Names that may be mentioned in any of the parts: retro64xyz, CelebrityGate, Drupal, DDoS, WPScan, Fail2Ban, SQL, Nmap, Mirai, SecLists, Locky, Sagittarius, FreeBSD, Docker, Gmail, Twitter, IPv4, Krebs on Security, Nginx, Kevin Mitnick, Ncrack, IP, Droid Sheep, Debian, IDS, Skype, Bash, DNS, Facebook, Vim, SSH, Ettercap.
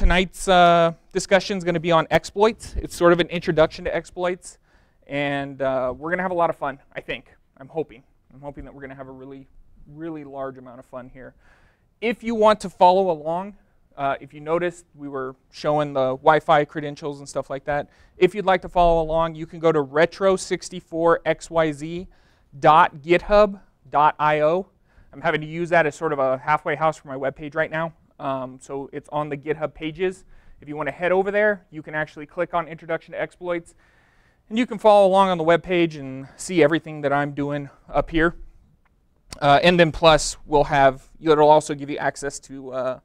tonight's discussion is going to be on exploits. It's sort of an introduction to exploits, and we're going to have a lot of fun, I think. I'm hoping that we're going to have a really, really large amount of fun here. If you want to follow along, if you noticed, we were showing the Wi-Fi credentials and stuff like that. If you'd like to follow along, you can go to retro64xyz.github.io. I'm having to use that as sort of a halfway house for my webpage right now. So it's on the GitHub pages. If you want to head over there, you can actually click on Introduction to Exploits, and you can follow along on the webpage and see everything that I'm doing up here. And then plus, it'll also give you access to,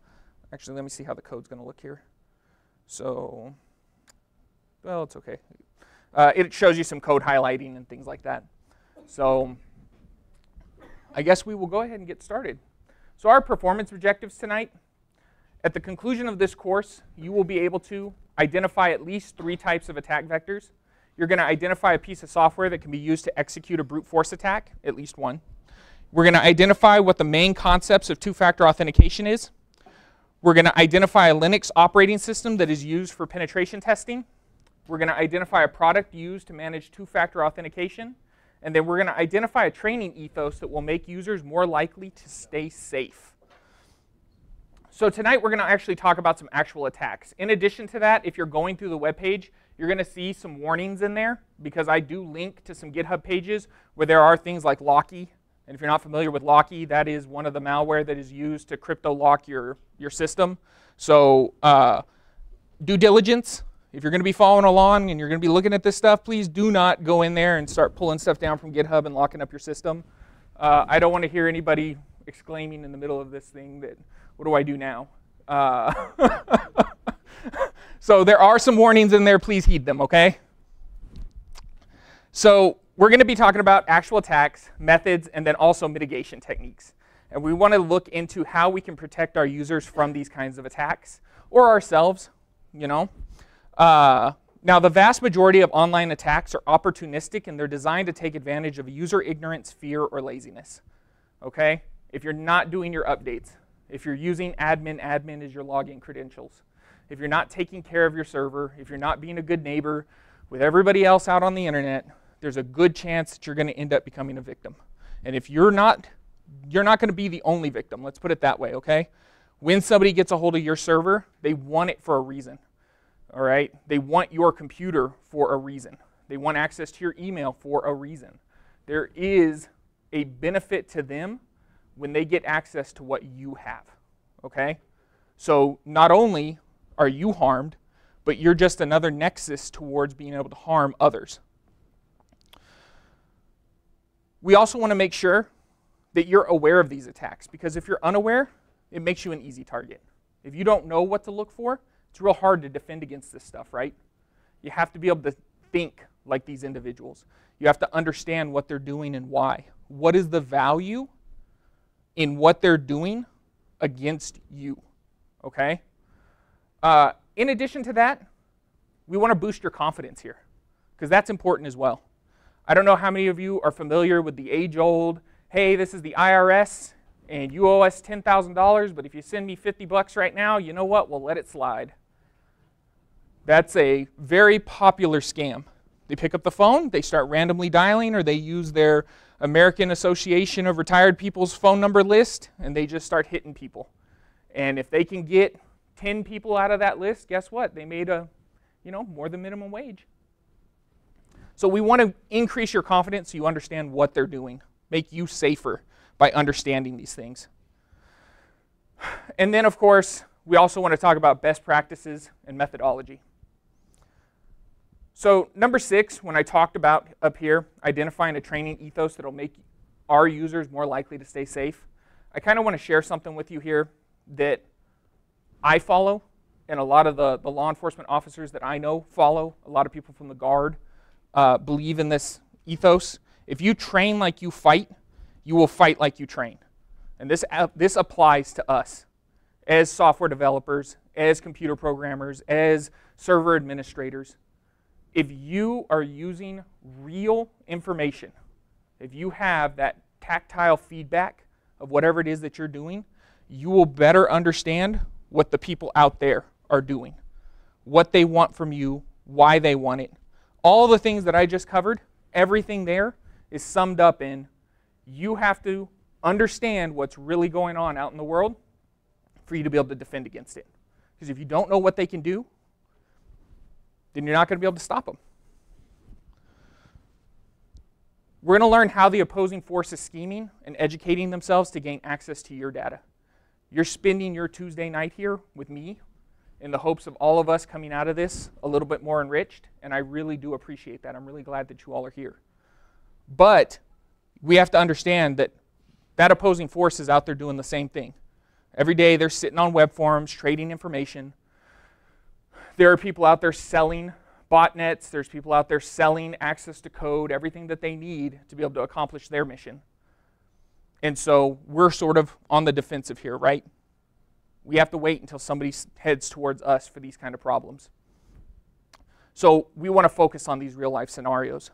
actually, let me see how the code's going to look here. So, well, it's okay. It shows you some code highlighting and things like that. So I guess we will go ahead and get started. So our performance objectives tonight: at the conclusion of this course, you will be able to identify at least 3 types of attack vectors. You're going to identify a piece of software that can be used to execute a brute force attack, at least one. We're going to identify what the main concepts of two-factor authentication is. We're going to identify a Linux operating system that is used for penetration testing. We're going to identify a product used to manage two-factor authentication. And then we're going to identify a training ethos that will make users more likely to stay safe. So tonight we're going to actually talk about some actual attacks. In addition to that, if you're going through the web page, you're going to see some warnings in there, because I do link to some GitHub pages where there are things like Locky. And if you're not familiar with Locky, that is one of the malware that is used to crypto-lock your system. So due diligence. If you're going to be following along and you're going to be looking at this stuff, please do not go in there and start pulling stuff down from GitHub and locking up your system. I don't want to hear anybody exclaiming in the middle of this thing that, what do I do now? So there are some warnings in there. Please heed them, okay? So we're going to be talking about actual attacks, methods, and then also mitigation techniques. And we want to look into how we can protect our users from these kinds of attacks, or ourselves, you know. Now, the vast majority of online attacks are opportunistic, and they're designed to take advantage of user ignorance, fear, or laziness. Okay? If you're not doing your updates, if you're using admin, admin is your login credentials. If you're not taking care of your server, if you're not being a good neighbor with everybody else out on the internet, there's a good chance that you're going to end up becoming a victim. And if you're not going to be the only victim. Let's put it that way, okay? When somebody gets a hold of your server, they want it for a reason. All right, they want your computer for a reason. They want access to your email for a reason. There is a benefit to them when they get access to what you have, okay? So not only are you harmed, but you're just another nexus towards being able to harm others. We also want to make sure that you're aware of these attacks, because if you're unaware, it makes you an easy target. If you don't know what to look for, it's real hard to defend against this stuff, right? You have to be able to think like these individuals. You have to understand what they're doing and why. What is the value in what they're doing against you, okay? In addition to that, we want to boost your confidence here, because that's important as well. I don't know how many of you are familiar with the age-old, hey, this is the IRS, and you owe us $10,000, but if you send me 50 bucks right now, you know what, we'll let it slide. That's a very popular scam. They pick up the phone, they start randomly dialing, or they use their American Association of Retired People's phone number list, and they just start hitting people. And if they can get 10 people out of that list, guess what? They made a, you know, more than minimum wage. So we want to increase your confidence so you understand what they're doing, make you safer by understanding these things. And then, of course, we also want to talk about best practices and methodology. So number 6, when I talked about up here, identifying a training ethos that'll make our users more likely to stay safe, I kind of want to share something with you here that I follow, and a lot of the law enforcement officers that I know follow. A lot of people from the Guard believe in this ethos. If you train like you fight, you will fight like you train. And this applies to us as software developers, as computer programmers, as server administrators. If you are using real information, if you have that tactile feedback of whatever it is that you're doing, you will better understand what the people out there are doing, what they want from you, why they want it. All the things that I just covered, everything there is summed up in, you have to understand what's really going on out in the world for you to be able to defend against it. Because if you don't know what they can do, then you're not going to be able to stop them. We're going to learn how the opposing force is scheming and educating themselves to gain access to your data. You're spending your Tuesday night here with me in the hopes of all of us coming out of this a little bit more enriched, and I really do appreciate that. I'm really glad that you all are here. But we have to understand that that opposing force is out there doing the same thing. Every day they're sitting on web forums, trading information. There are people out there selling botnets. There's people out there selling access to code, everything that they need to be able to accomplish their mission. And so we're sort of on the defensive here, right? We have to wait until somebody heads towards us for these kind of problems. So we want to focus on these real life scenarios.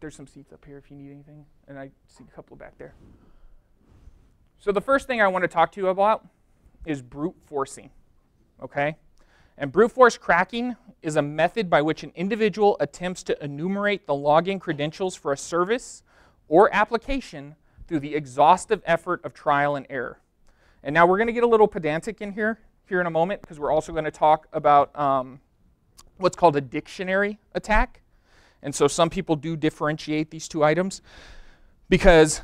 There's some seats up here if you need anything, and I see a couple back there. So the first thing I want to talk to you about is brute forcing, okay? And brute force cracking is a method by which an individual attempts to enumerate the login credentials for a service or application through the exhaustive effort of trial and error. And now we're going to get a little pedantic in here in a moment, because we're also going to talk about what's called a dictionary attack. And so some people do differentiate these two items, because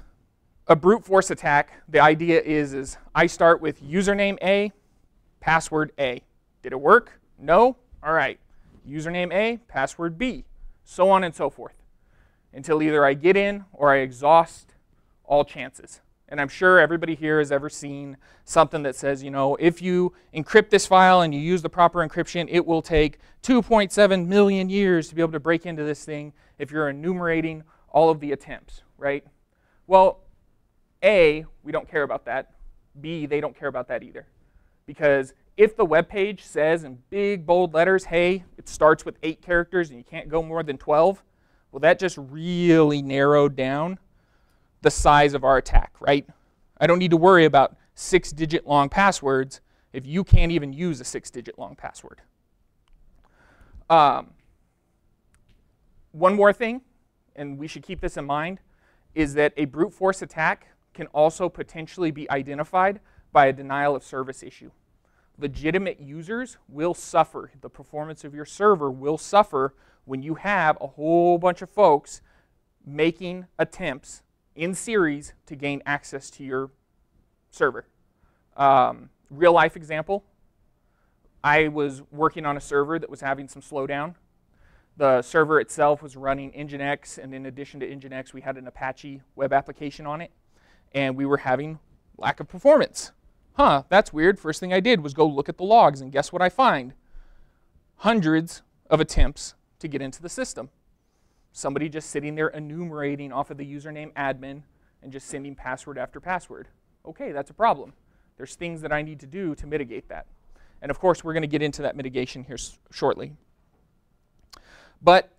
a brute force attack, the idea is I start with username A, password A. Did it work? No? All right. Username A, password B, so on and so forth, until either I get in or I exhaust all chances. And I'm sure everybody here has ever seen something that says, you know, if you encrypt this file and you use the proper encryption, it will take 2.7 million years to be able to break into this thing if you're enumerating all of the attempts, right? Well, A, we don't care about that. B, they don't care about that either. Because if the web page says in big bold letters, hey, it starts with 8 characters and you can't go more than 12, well, that just really narrowed down the size of our attack, right? I don't need to worry about 6-digit long passwords if you can't even use a 6-digit long password. One more thing, and we should keep this in mind, is that a brute force attack can also potentially be identified by a denial of service issue. Legitimate users will suffer. The performance of your server will suffer when you have a whole bunch of folks making attempts in series to gain access to your server. Real life example, I was working on a server that was having some slowdown. The server itself was running Nginx, and in addition to Nginx, we had an Apache web application on it, and we were having lack of performance. Huh, that's weird. First thing I did was go look at the logs, and guess what I find? Hundreds of attempts to get into the system. Somebody just sitting there enumerating off of the username admin and just sending password after password. Okay, that's a problem. There's things that I need to do to mitigate that. And of course, we're going to get into that mitigation here shortly. But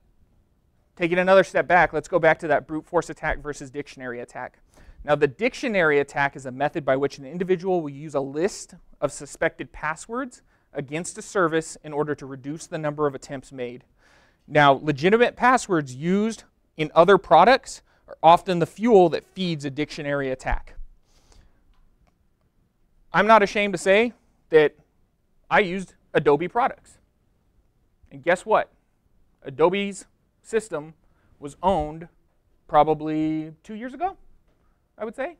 taking another step back, let's go back to that brute force attack versus dictionary attack. Now, the dictionary attack is a method by which an individual will use a list of suspected passwords against a service in order to reduce the number of attempts made. Now, legitimate passwords used in other products are often the fuel that feeds a dictionary attack. I'm not ashamed to say that I used Adobe products. And guess what? Adobe's system was owned probably 2 years ago, I would say.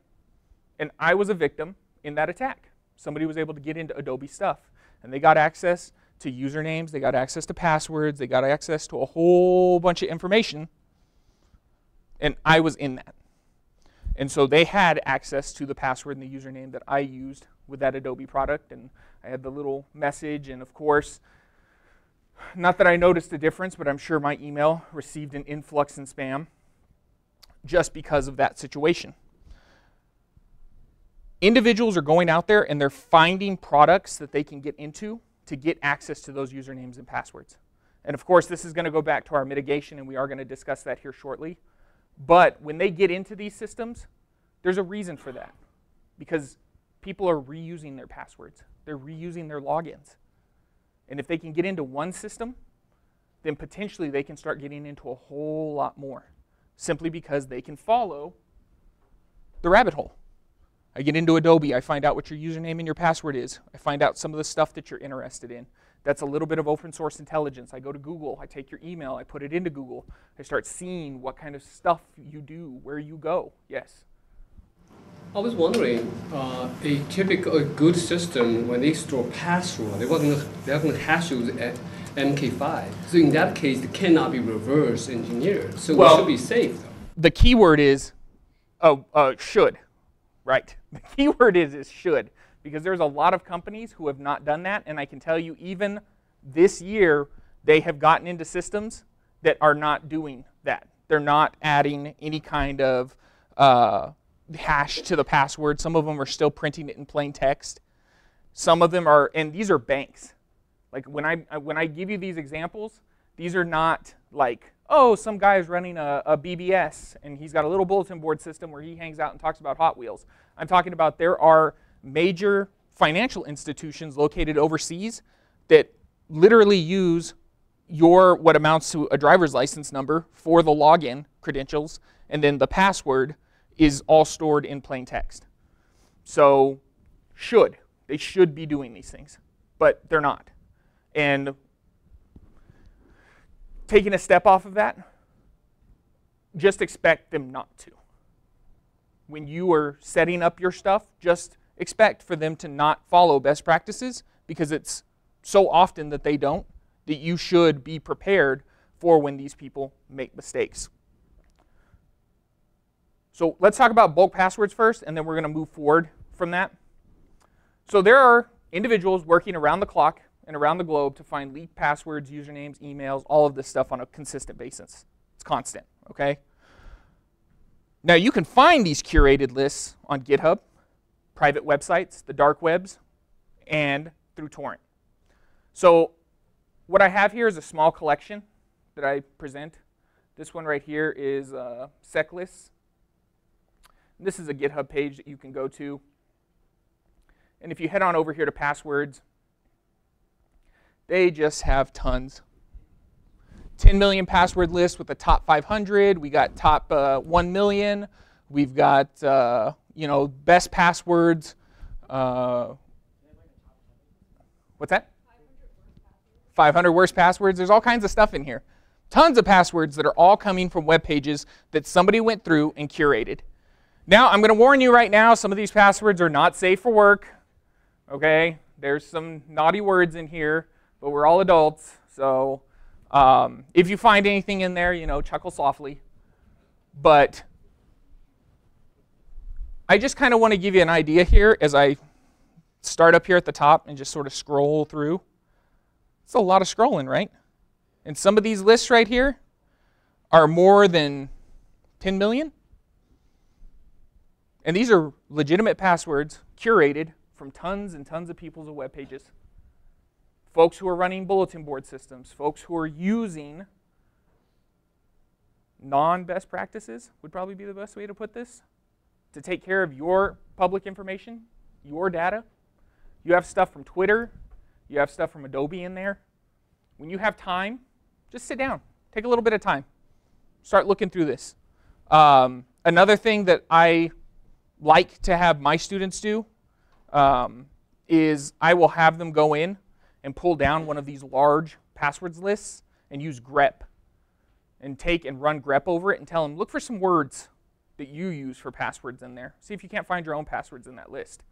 And I was a victim in that attack. Somebody was able to get into Adobe stuff, and they got access to usernames, they got access to passwords, they got access to a whole bunch of information, and I was in that. And so they had access to the password and the username that I used with that Adobe product, and I had the little message, and of course, not that I noticed the difference, but I'm sure my email received an influx in spam just because of that situation. Individuals are going out there and they're finding products that they can get into to get access to those usernames and passwords. And of course, this is going to go back to our mitigation, and we are going to discuss that here shortly. But when they get into these systems, there's a reason for that, because people are reusing their passwords. They're reusing their logins. And if they can get into one system, then potentially they can start getting into a whole lot more, simply because they can follow the rabbit hole. I get into Adobe, I find out what your username and your password is. I find out some of the stuff that you're interested in. That's a little bit of open source intelligence. I go to Google, I take your email, I put it into Google. I start seeing what kind of stuff you do, where you go. Yes? I was wondering, a typical good system, when they store password, they haven't hashed at MK5. So in that case, it cannot be reverse engineered. So well, we should be safe, though. The key word is should, right? The key word is should, because there's a lot of companies who have not done that. And I can tell you, even this year, they have gotten into systems that are not doing that. They're not adding any kind of hash to the password. Some of them are still printing it in plain text. Some of them are, and these are banks. Like when I give you these examples, these are not like, oh, some guy is running a BBS and he's got a little bulletin board system where he hangs out and talks about Hot Wheels. I'm talking about there are major financial institutions located overseas that literally use your what amounts to a driver's license number for the login credentials, and then the password is all stored in plain text. So they should be doing these things, but they're not. And taking a step off of that, just expect them not to. When you are setting up your stuff, just expect for them to not follow best practices, because it's so often that they don't, that you should be prepared for when these people make mistakes. So let's talk about bulk passwords first, and then we're going to move forward from that. So there are individuals working around the clock and around the globe to find leaked passwords, usernames, emails, all of this stuff on a consistent basis. It's constant, okay? Now you can find these curated lists on GitHub, private websites, the dark webs, and through torrent. So what I have here is a small collection that I present. This one right here is sec lists. This is a GitHub page that you can go to. And if you head on over here to passwords, they just have tons. 10 million password lists with the top 500. We got top 1 million. We've got you know, best passwords. What's that? 500 worst passwords. There's all kinds of stuff in here. Tons of passwords that are all coming from web pages that somebody went through and curated. Now, I'm going to warn you right now, some of these passwords are not safe for work, okay? There's some naughty words in here, but we're all adults, so if you find anything in there, you know, chuckle softly. But I just kind of want to give you an idea here as I start up here at the top and just sort of scroll through. It's a lot of scrolling, right? And some of these lists right here are more than 10 million. And these are legitimate passwords curated from tons and tons of people's web pages. Folks who are running bulletin board systems, folks who are using non-best practices would probably be the best way to put this, to take care of your public information, your data. You have stuff from Twitter. You have stuff from Adobe in there. When you have time, just sit down. Take a little bit of time. Start looking through this. Another thing that I like to have my students do is I will have them go in and pull down one of these large passwords lists and use grep and take and run grep over it and tell them, look for some words that you use for passwords in there. See if you can't find your own passwords in that list.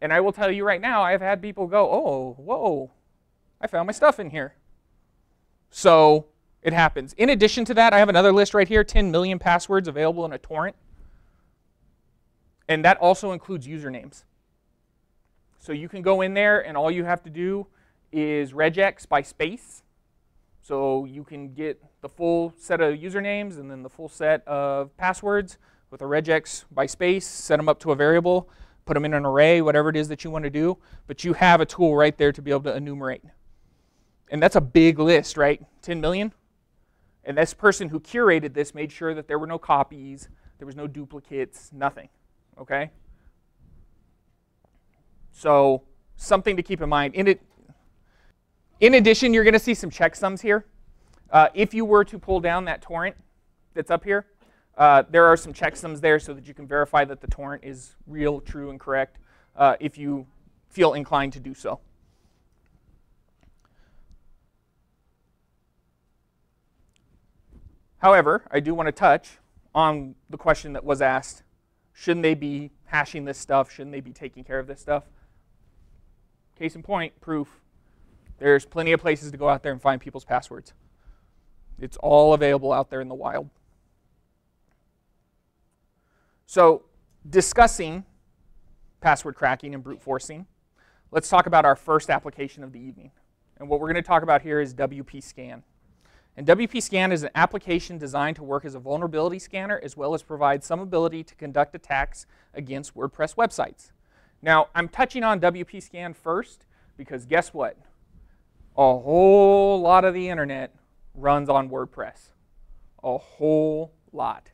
And I will tell you right now, I have had people go, oh, whoa, I found my stuff in here. So it happens. In addition to that, I have another list right here, 10 million passwords available in a torrent. And that also includes usernames. So you can go in there, and all you have to do is regex by space. So you can get the full set of usernames and then the full set of passwords with a regex by space, set them up to a variable, put them in an array, whatever it is that you want to do. But you have a tool right there to be able to enumerate. And that's a big list, right? 10 million? And this person who curated this made sure that there were no copies, there was no duplicates, nothing. Okay? So something to keep in mind. In addition, you're going to see some checksums here. If you were to pull down that torrent that's up here, there are some checksums there so that you can verify that the torrent is real, true, and correct if you feel inclined to do so. However, I do want to touch on the question that was asked, shouldn't they be hashing this stuff? Shouldn't they be taking care of this stuff? Case in point, proof. There's plenty of places to go out there and find people's passwords. It's all available out there in the wild. So discussing password cracking and brute forcing, let's talk about our first application of the evening. And what we're going to talk about here is WPScan. And WPScan is an application designed to work as a vulnerability scanner as well as provide some ability to conduct attacks against WordPress websites. Now, I'm touching on WPScan first because guess what? A whole lot of the internet runs on WordPress. A whole lot.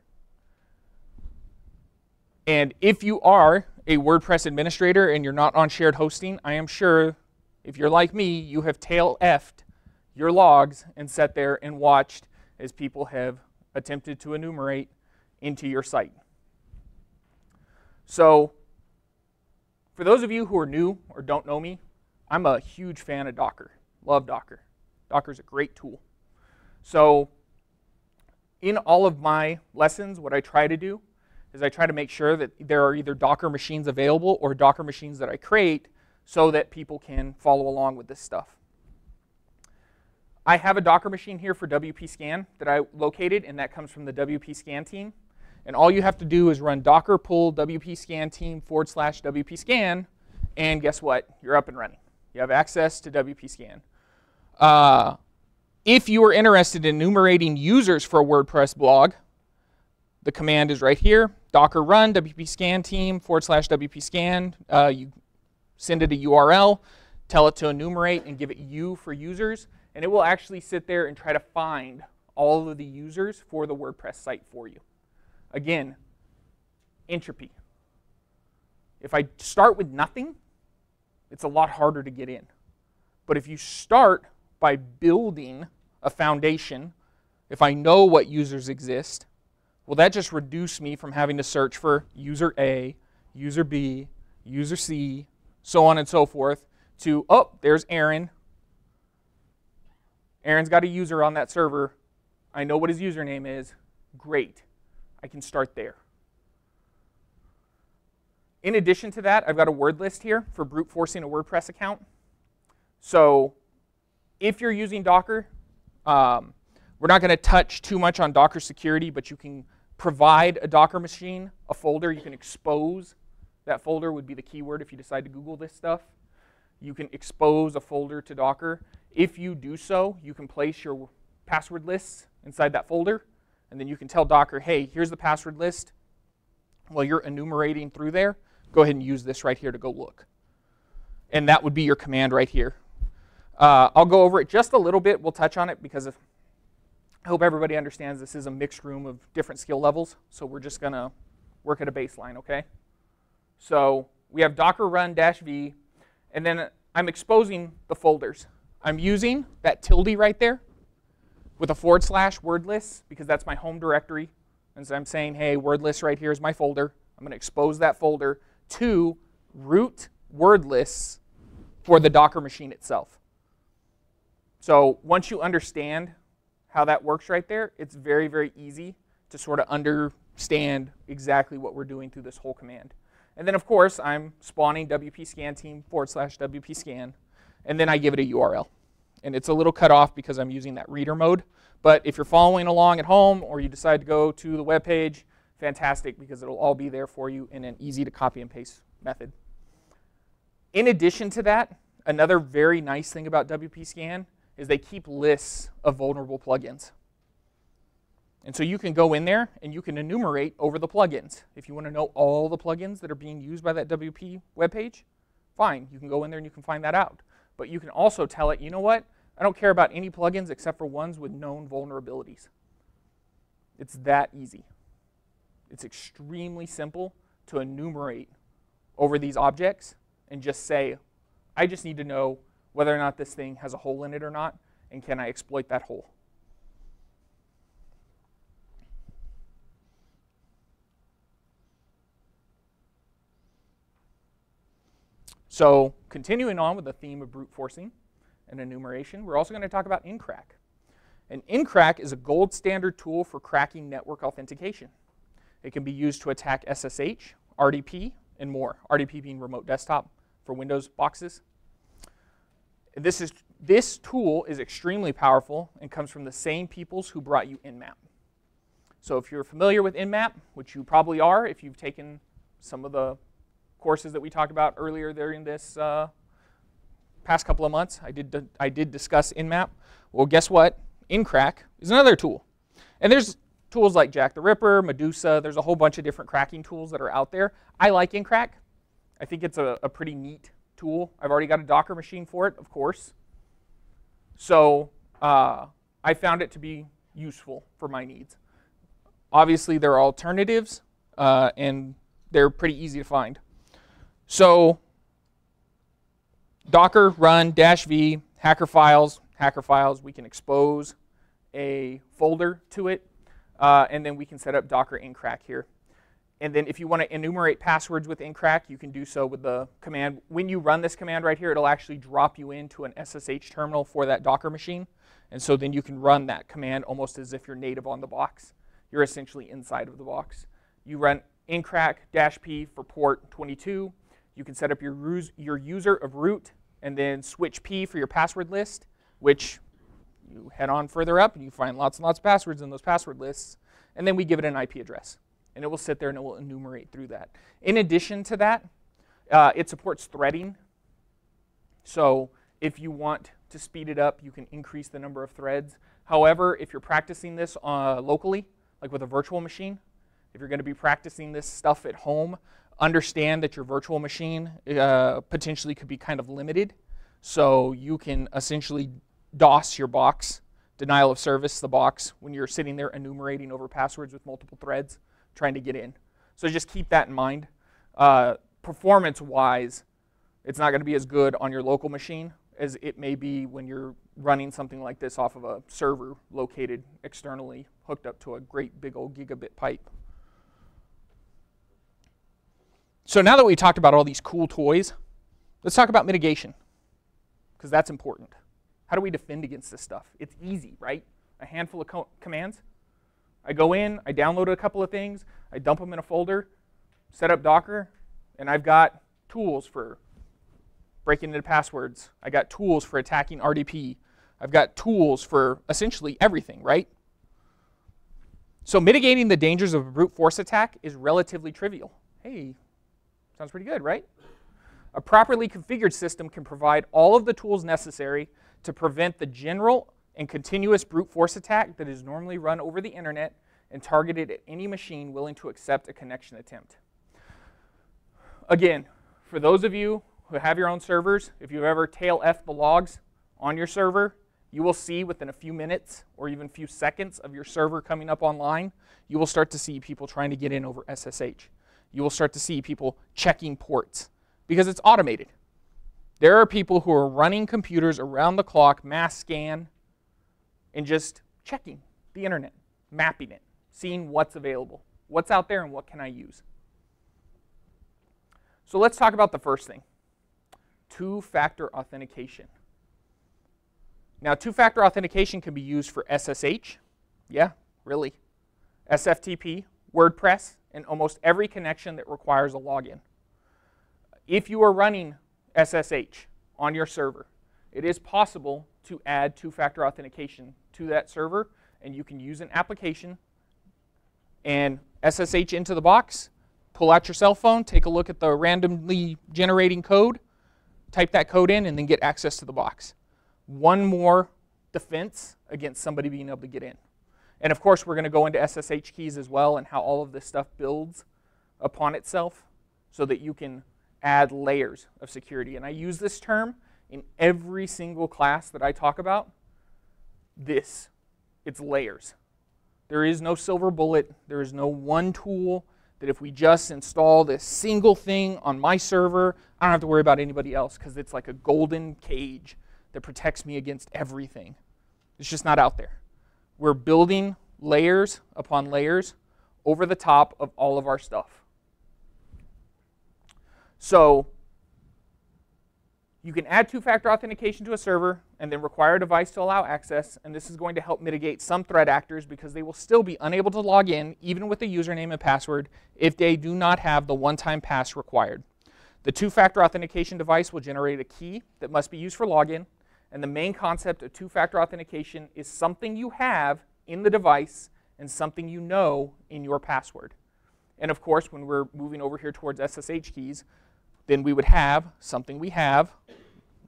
And if you are a WordPress administrator and you're not on shared hosting, I am sure if you're like me, you have tail effed your logs and sat there and watched as people have attempted to enumerate into your site. So for those of you who are new or don't know me, I'm a huge fan of Docker. Love Docker. Docker's a great tool. So in all of my lessons, what I try to do is I try to make sure that there are either Docker machines available or Docker machines that I create so that people can follow along with this stuff. I have a Docker machine here for WPScan that I located, and that comes from the WPScan team. And all you have to do is run docker pull WPScan team /WPScan, and guess what? You're up and running. You have access to WPScan. If you are interested in enumerating users for a WordPress blog, the command is right here, docker run WPScan team /WPScan. You send it a URL, tell it to enumerate and give it U for users. And it will actually sit there and try to find all of the users for the WordPress site for you. Again, entropy. If I start with nothing, it's a lot harder to get in. But if you start by building a foundation, if I know what users exist, well, that just reduces me from having to search for user A, user B, user C, so on and so forth, to, oh, there's Aaron. Aaron's got a user on that server. I know what his username is. Great. I can start there. In addition to that, I've got a word list here for brute forcing a WordPress account. So if you're using Docker, we're not going to touch too much on Docker security, but you can provide a Docker machine, a folder. You can expose. That folder would be the keyword if you decide to Google this stuff. You can expose a folder to Docker. If you do so, you can place your password lists inside that folder, and then you can tell Docker, hey, here's the password list. While you're enumerating through there, go ahead and use this right here to go look. And that would be your command right here. I'll go over it just a little bit. We'll touch on it because I hope everybody understands this is a mixed room of different skill levels, so we're just going to work at a baseline, okay? So we have docker run -v, and then I'm exposing the folders. I'm using that tilde right there with a / word list because that's my home directory. And so I'm saying, hey, word list right here is my folder. I'm going to expose that folder to root word lists for the Docker machine itself. So once you understand how that works right there, it's very, very easy to sort of understand exactly what we're doing through this whole command. And then, of course, I'm spawning WPScan team /WPScan. And then I give it a URL. And it's a little cut off because I'm using that reader mode. But if you're following along at home or you decide to go to the web page, fantastic, because it'll all be there for you in an easy to copy and paste method. In addition to that, another very nice thing about WPScan is they keep lists of vulnerable plugins. And so you can go in there and you can enumerate over the plugins. If you want to know all the plugins that are being used by that WP web page, fine, you can go in there and you can find that out. But you can also tell it, you know what? I don't care about any plugins except for ones with known vulnerabilities. It's that easy. It's extremely simple to enumerate over these objects and just say, I just need to know whether or not this thing has a hole in it or not, and can I exploit that hole? So continuing on with the theme of brute forcing and enumeration, we're also going to talk about Ncrack. And Ncrack is a gold standard tool for cracking network authentication. It can be used to attack SSH, RDP, and more. RDP being remote desktop for Windows boxes. This tool is extremely powerful and comes from the same peoples who brought you Nmap. So if you're familiar with Nmap, which you probably are if you've taken some of the courses that we talked about earlier during this past couple of months, I did discuss Nmap. Well, guess what? Ncrack is another tool. And there's tools like Jack the Ripper, Medusa. There's a whole bunch of different cracking tools that are out there. I like Ncrack. I think it's a pretty neat tool. I've already got a Docker machine for it, of course. So I found it to be useful for my needs. Obviously, there are alternatives, and they're pretty easy to find. So Docker run -v hacker files, we can expose a folder to it, and then we can set up Docker Ncrack here. And then if you want to enumerate passwords with Ncrack, you can do so with the command. When you run this command right here, it'll actually drop you into an SSH terminal for that Docker machine. And so then you can run that command almost as if you're native on the box. You're essentially inside of the box. You run Ncrack -p for port 22. You can set up your user of root, and then switch P for your password list, which you head on further up and you find lots and lots of passwords in those password lists. And then we give it an IP address. And it will sit there and it will enumerate through that. In addition to that, it supports threading. So if you want to speed it up, you can increase the number of threads. However, if you're practicing this locally, like with a virtual machine, if you're going to be practicing this stuff at home, understand that your virtual machine potentially could be kind of limited. So you can essentially DOS your box, denial of service the box, when you're sitting there enumerating over passwords with multiple threads trying to get in. So just keep that in mind. Performance-wise, it's not going to be as good on your local machine as it may be when you're running something like this off of a server located externally, hooked up to a great big old gigabit pipe. So now that we talked about all these cool toys, let's talk about mitigation, because that's important. How do we defend against this stuff? It's easy, right? A handful of commands. I go in, I download a couple of things, I dump them in a folder, set up Docker, and I've got tools for breaking into passwords. I got tools for attacking RDP. I've got tools for essentially everything, right? So mitigating the dangers of a brute force attack is relatively trivial. Hey, sounds pretty good, right? A properly configured system can provide all of the tools necessary to prevent the general and continuous brute force attack that is normally run over the internet and targeted at any machine willing to accept a connection attempt. Again, for those of you who have your own servers, if you've ever tail F the logs on your server, you will see within a few minutes or even a few seconds of your server coming up online, you will start to see people trying to get in over SSH. You will start to see people checking ports because it's automated. There are people who are running computers around the clock, mass scan, and just checking the internet, mapping it, seeing what's available, what's out there, and what can I use. So let's talk about the first thing, two-factor authentication. Now, two-factor authentication can be used for SSH, yeah, really, SFTP, WordPress, and almost every connection that requires a login. If you are running SSH on your server, it is possible to add two-factor authentication to that server, and you can use an application and SSH into the box, pull out your cell phone, take a look at the randomly generating code, type that code in, and then get access to the box. One more defense against somebody being able to get in. And of course, we're going to go into SSH keys as well and how all of this stuff builds upon itself so that you can add layers of security. And I use this term in every single class that I talk about, it's layers. There is no silver bullet. There is no one tool that if we just install this single thing on my server, I don't have to worry about anybody else because it's like a golden cage that protects me against everything. It's just not out there. We're building layers upon layers over the top of all of our stuff. So you can add two-factor authentication to a server and then require a device to allow access, and this is going to help mitigate some threat actors because they will still be unable to log in, even with a username and password, if they do not have the one-time pass required. The two-factor authentication device will generate a key that must be used for login, and the main concept of two-factor authentication is something you have in the device and something you know in your password. And of course, when we're moving over here towards SSH keys, then we would have something we have,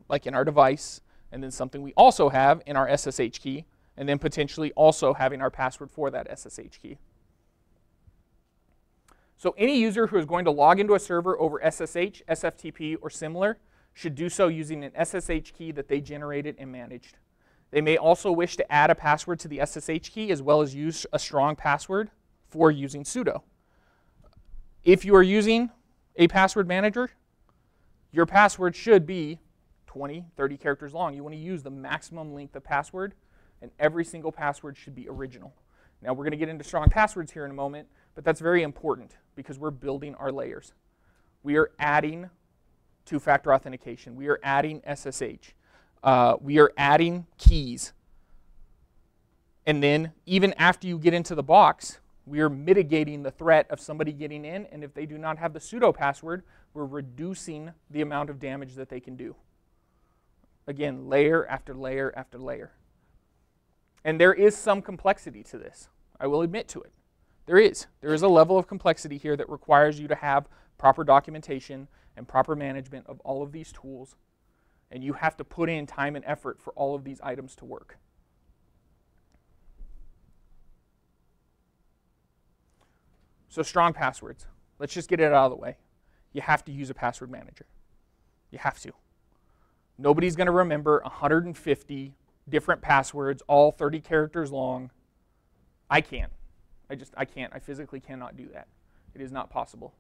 like in our device, and then something we also have in our SSH key, and then potentially also having our password for that SSH key. So any user who is going to log into a server over SSH, SFTP, or similar should do so using an SSH key that they generated and managed. They may also wish to add a password to the SSH key as well as use a strong password for using sudo. If you are using a password manager, your password should be 20, 30 characters long. You want to use the maximum length of password, and every single password should be original. Now we're going to get into strong passwords here in a moment, but that's very important because we're building our layers. We are adding two-factor authentication. We are adding SSH. We are adding keys. And then even after you get into the box, we are mitigating the threat of somebody getting in, and if they do not have the sudo password, we're reducing the amount of damage that they can do. Again, layer after layer after layer. And there is some complexity to this. I will admit to it. There is. There is a level of complexity here that requires you to have proper documentation and proper management of all of these tools, and you have to put in time and effort for all of these items to work. So strong passwords. Let's just get it out of the way. You have to use a password manager. You have to. Nobody's going to remember 150 different passwords, all 30 characters long. I can't. I can't. I physically cannot do that. It is not possible.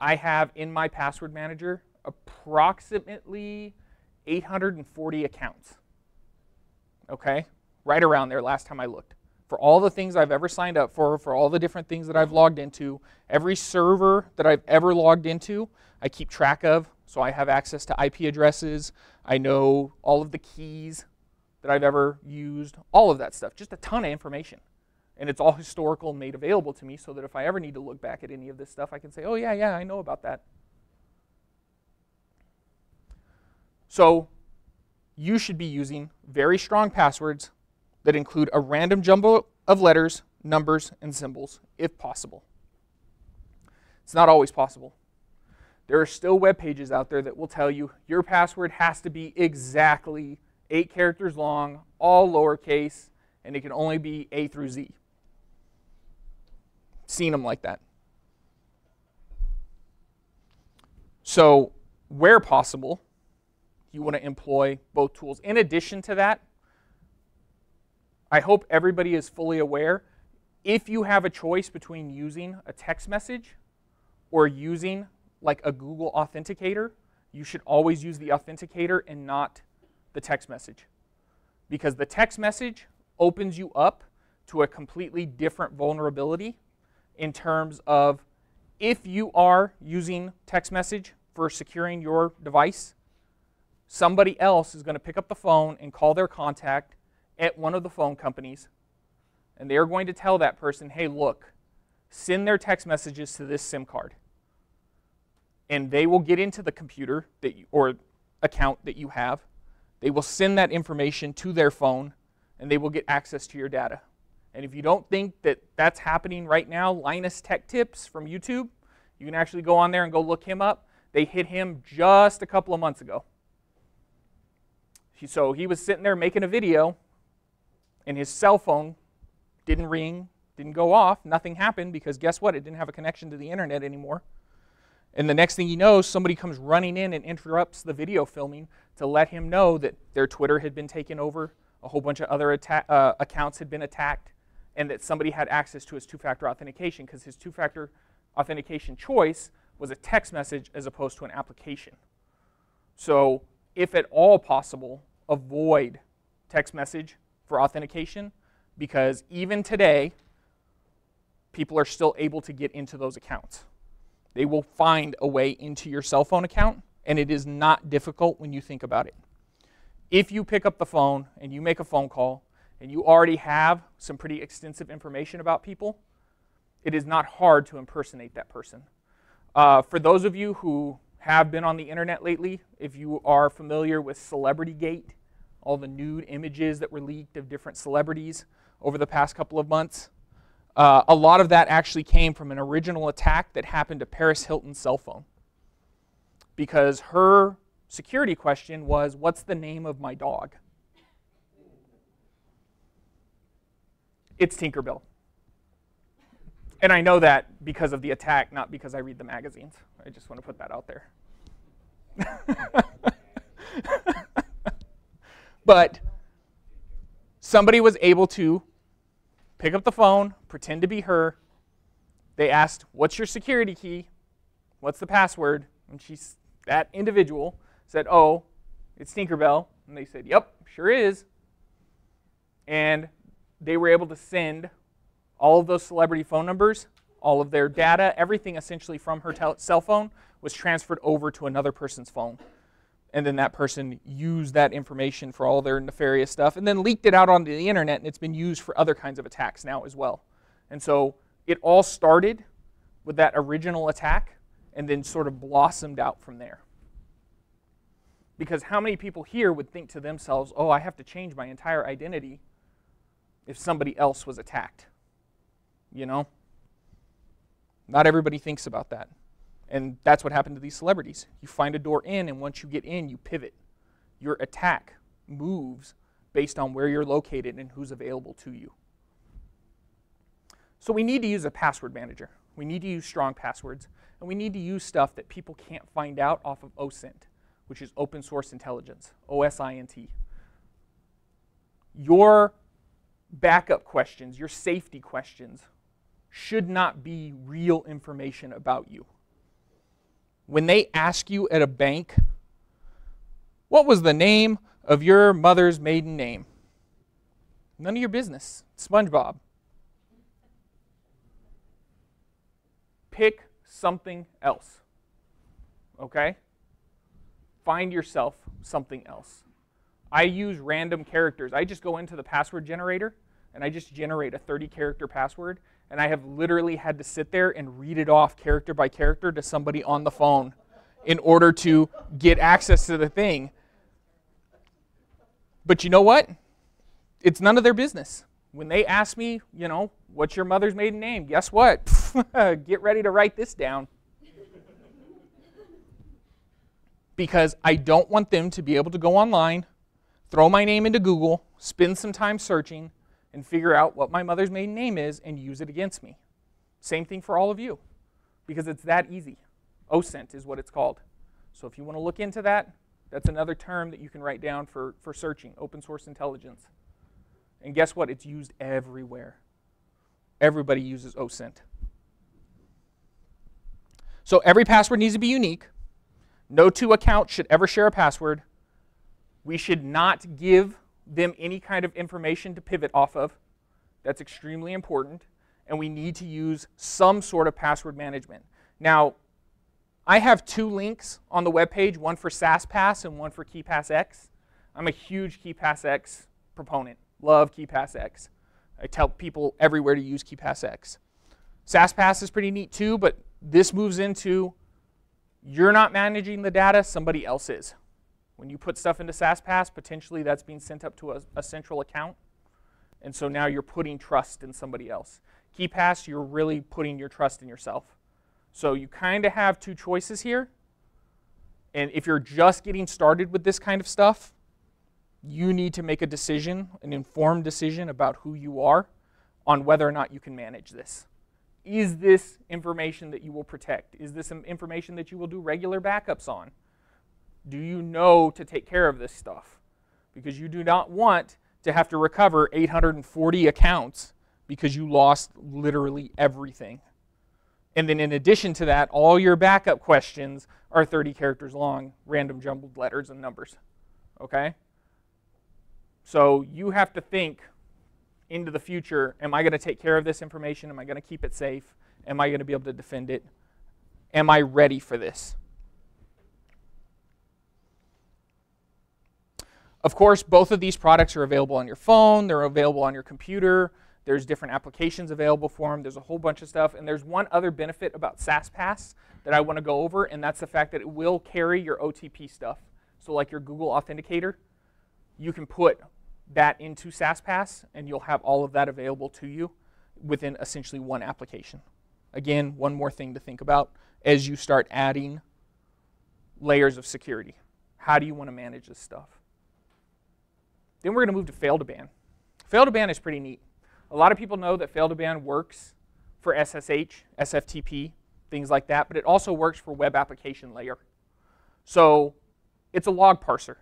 I have in my password manager approximately 840 accounts. Okay? Right around there last time I looked. For all the things I've ever signed up for all the different things that I've logged into, every server that I've ever logged into, I keep track of, so I have access to IP addresses, I know all of the keys that I've ever used, all of that stuff, just a ton of information. And it's all historical and made available to me so that if I ever need to look back at any of this stuff, I can say, oh yeah, yeah, I know about that. So you should be using very strong passwords that include a random jumble of letters, numbers, and symbols, if possible. It's not always possible. There are still web pages out there that will tell you your password has to be exactly 8 characters long, all lowercase, and it can only be A through Z. Seen them like that. So where possible, you want to employ both tools. In addition to that, I hope everybody is fully aware, if you have a choice between using a text message or using like a Google Authenticator, you should always use the Authenticator and not the text message. Because the text message opens you up to a completely different vulnerability in terms of if you are using text message for securing your device, somebody else is going to pick up the phone and call their contact at one of the phone companies, and they're going to tell that person, hey, look, send their text messages to this SIM card. And they will get into the computer that you, or account that you have. They will send that information to their phone, and they will get access to your data. And if you don't think that that's happening right now, Linus Tech Tips from YouTube, you can actually go on there and go look him up. They hit him just a couple of months ago. So he was sitting there making a video, and his cell phone didn't ring, didn't go off, nothing happened because guess what? It didn't have a connection to the internet anymore. And the next thing you know, somebody comes running in and interrupts the video filming to let him know that their Twitter had been taken over, a whole bunch of other accounts had been attacked, and that somebody had access to his two-factor authentication because his two-factor authentication choice was a text message as opposed to an application. So if at all possible, avoid text message for authentication, because even today, people are still able to get into those accounts. They will find a way into your cell phone account, and it is not difficult when you think about it. If you pick up the phone and you make a phone call, and you already have some pretty extensive information about people, it is not hard to impersonate that person. For those of you who have been on the internet lately, if you are familiar with CelebrityGate, all the nude images that were leaked of different celebrities over the past couple of months, a lot of that actually came from an original attack that happened to Paris Hilton's cell phone. Because her security question was, what's the name of my dog? It's Tinkerbell. And I know that because of the attack, not because I read the magazines. I just want to put that out there. But somebody was able to pick up the phone, pretend to be her. They asked, what's your security key? What's the password? And that individual said, oh, it's Tinkerbell. And they said, yep, sure is. And they were able to send all of those celebrity phone numbers, all of their data, everything essentially from her cell phone was transferred over to another person's phone. And then that person used that information for all their nefarious stuff and then leaked it out onto the internet, and it's been used for other kinds of attacks now as well. And so it all started with that original attack and then sort of blossomed out from there. Because how many people here would think to themselves, oh, I have to change my entire identity if somebody else was attacked? You know? Not everybody thinks about that. And that's what happened to these celebrities. You find a door in, and once you get in, you pivot. Your attack moves based on where you're located and who's available to you. So we need to use a password manager. We need to use strong passwords. And we need to use stuff that people can't find out off of OSINT, which is open source intelligence, OSINT. Your backup questions, your safety questions, should not be real information about you. When they ask you at a bank, what was the name of your mother's maiden name? None of your business. SpongeBob. Pick something else. Okay? Find yourself something else. I use random characters. I just go into the password generator, and I just generate a 30-character password, and I have literally had to sit there and read it off character by character to somebody on the phone in order to get access to the thing. But you know what? It's none of their business. When they ask me, you know, what's your mother's maiden name? Guess what? Get ready to write this down. Because I don't want them to be able to go online, throw my name into Google, spend some time searching, and figure out what my mother's maiden name is and use it against me. Same thing for all of you, because it's that easy. OSINT is what it's called. So if you want to look into that, that's another term that you can write down for searching, open source intelligence. And guess what? It's used everywhere. Everybody uses OSINT. So every password needs to be unique. No two accounts should ever share a password. We should not give them any kind of information to pivot off of. That's extremely important. And we need to use some sort of password management. Now, I have two links on the webpage, one for SaaSPass and one for KeePassX. I'm a huge KeePassX proponent. Love KeePassX. I tell people everywhere to use KeePassX. SaaSPass is pretty neat too, but this moves into you're not managing the data, somebody else is. When you put stuff into SaaSPass, potentially that's being sent up to a central account. And so now you're putting trust in somebody else. KeePass, you're really putting your trust in yourself. So you kind of have two choices here. And if you're just getting started with this kind of stuff, you need to make a decision, an informed decision about who you are on whether or not you can manage this. Is this information that you will protect? Is this some information that you will do regular backups on? Do you know to take care of this stuff? Because you do not want to have to recover 840 accounts because you lost literally everything. And then in addition to that, all your backup questions are 30 characters long, random jumbled letters and numbers, okay? So you have to think into the future, am I going to take care of this information? Am I going to keep it safe? Am I going to be able to defend it? Am I ready for this? Of course, both of these products are available on your phone. They're available on your computer. There's different applications available for them. There's a whole bunch of stuff. And there's one other benefit about SaaSPass that I want to go over, and that's the fact that it will carry your OTP stuff. So like your Google Authenticator, you can put that into SaaSPass, and you'll have all of that available to you within essentially one application. Again, one more thing to think about as you start adding layers of security. How do you want to manage this stuff? Then we're going to move to Fail2Ban. Fail2Ban is pretty neat. A lot of people know that Fail2Ban works for SSH, SFTP, things like that, but it also works for web application layer. So it's a log parser,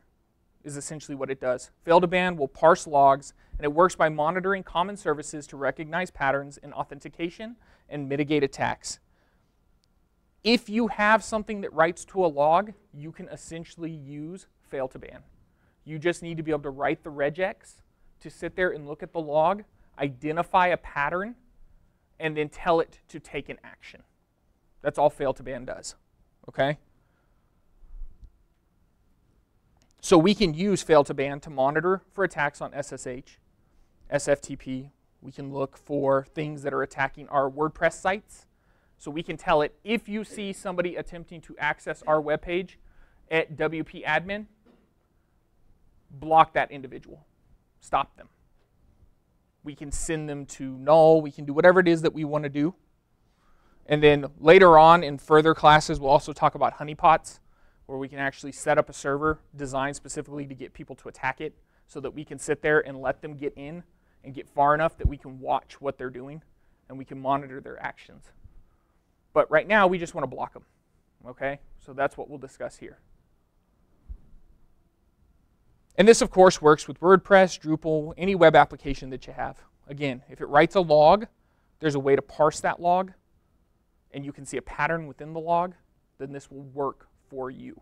is essentially what it does. Fail2Ban will parse logs, and it works by monitoring common services to recognize patterns in authentication and mitigate attacks. If you have something that writes to a log, you can essentially use Fail2Ban. You just need to be able to write the regex to sit there and look at the log, identify a pattern, and then tell it to take an action. That's all Fail2Ban does, okay? So we can use Fail2Ban to monitor for attacks on SSH, SFTP. We can look for things that are attacking our WordPress sites. So we can tell it, if you see somebody attempting to access our webpage at WP admin, block that individual, stop them. We can send them to null, we can do whatever it is that we want to do. And then later on in further classes, we'll also talk about honeypots, where we can actually set up a server designed specifically to get people to attack it, so that we can sit there and let them get in and get far enough that we can watch what they're doing and we can monitor their actions. But right now, we just want to block them, okay? So that's what we'll discuss here. And this, of course, works with WordPress, Drupal, any web application that you have. Again, if it writes a log, there's a way to parse that log, and you can see a pattern within the log, then this will work for you.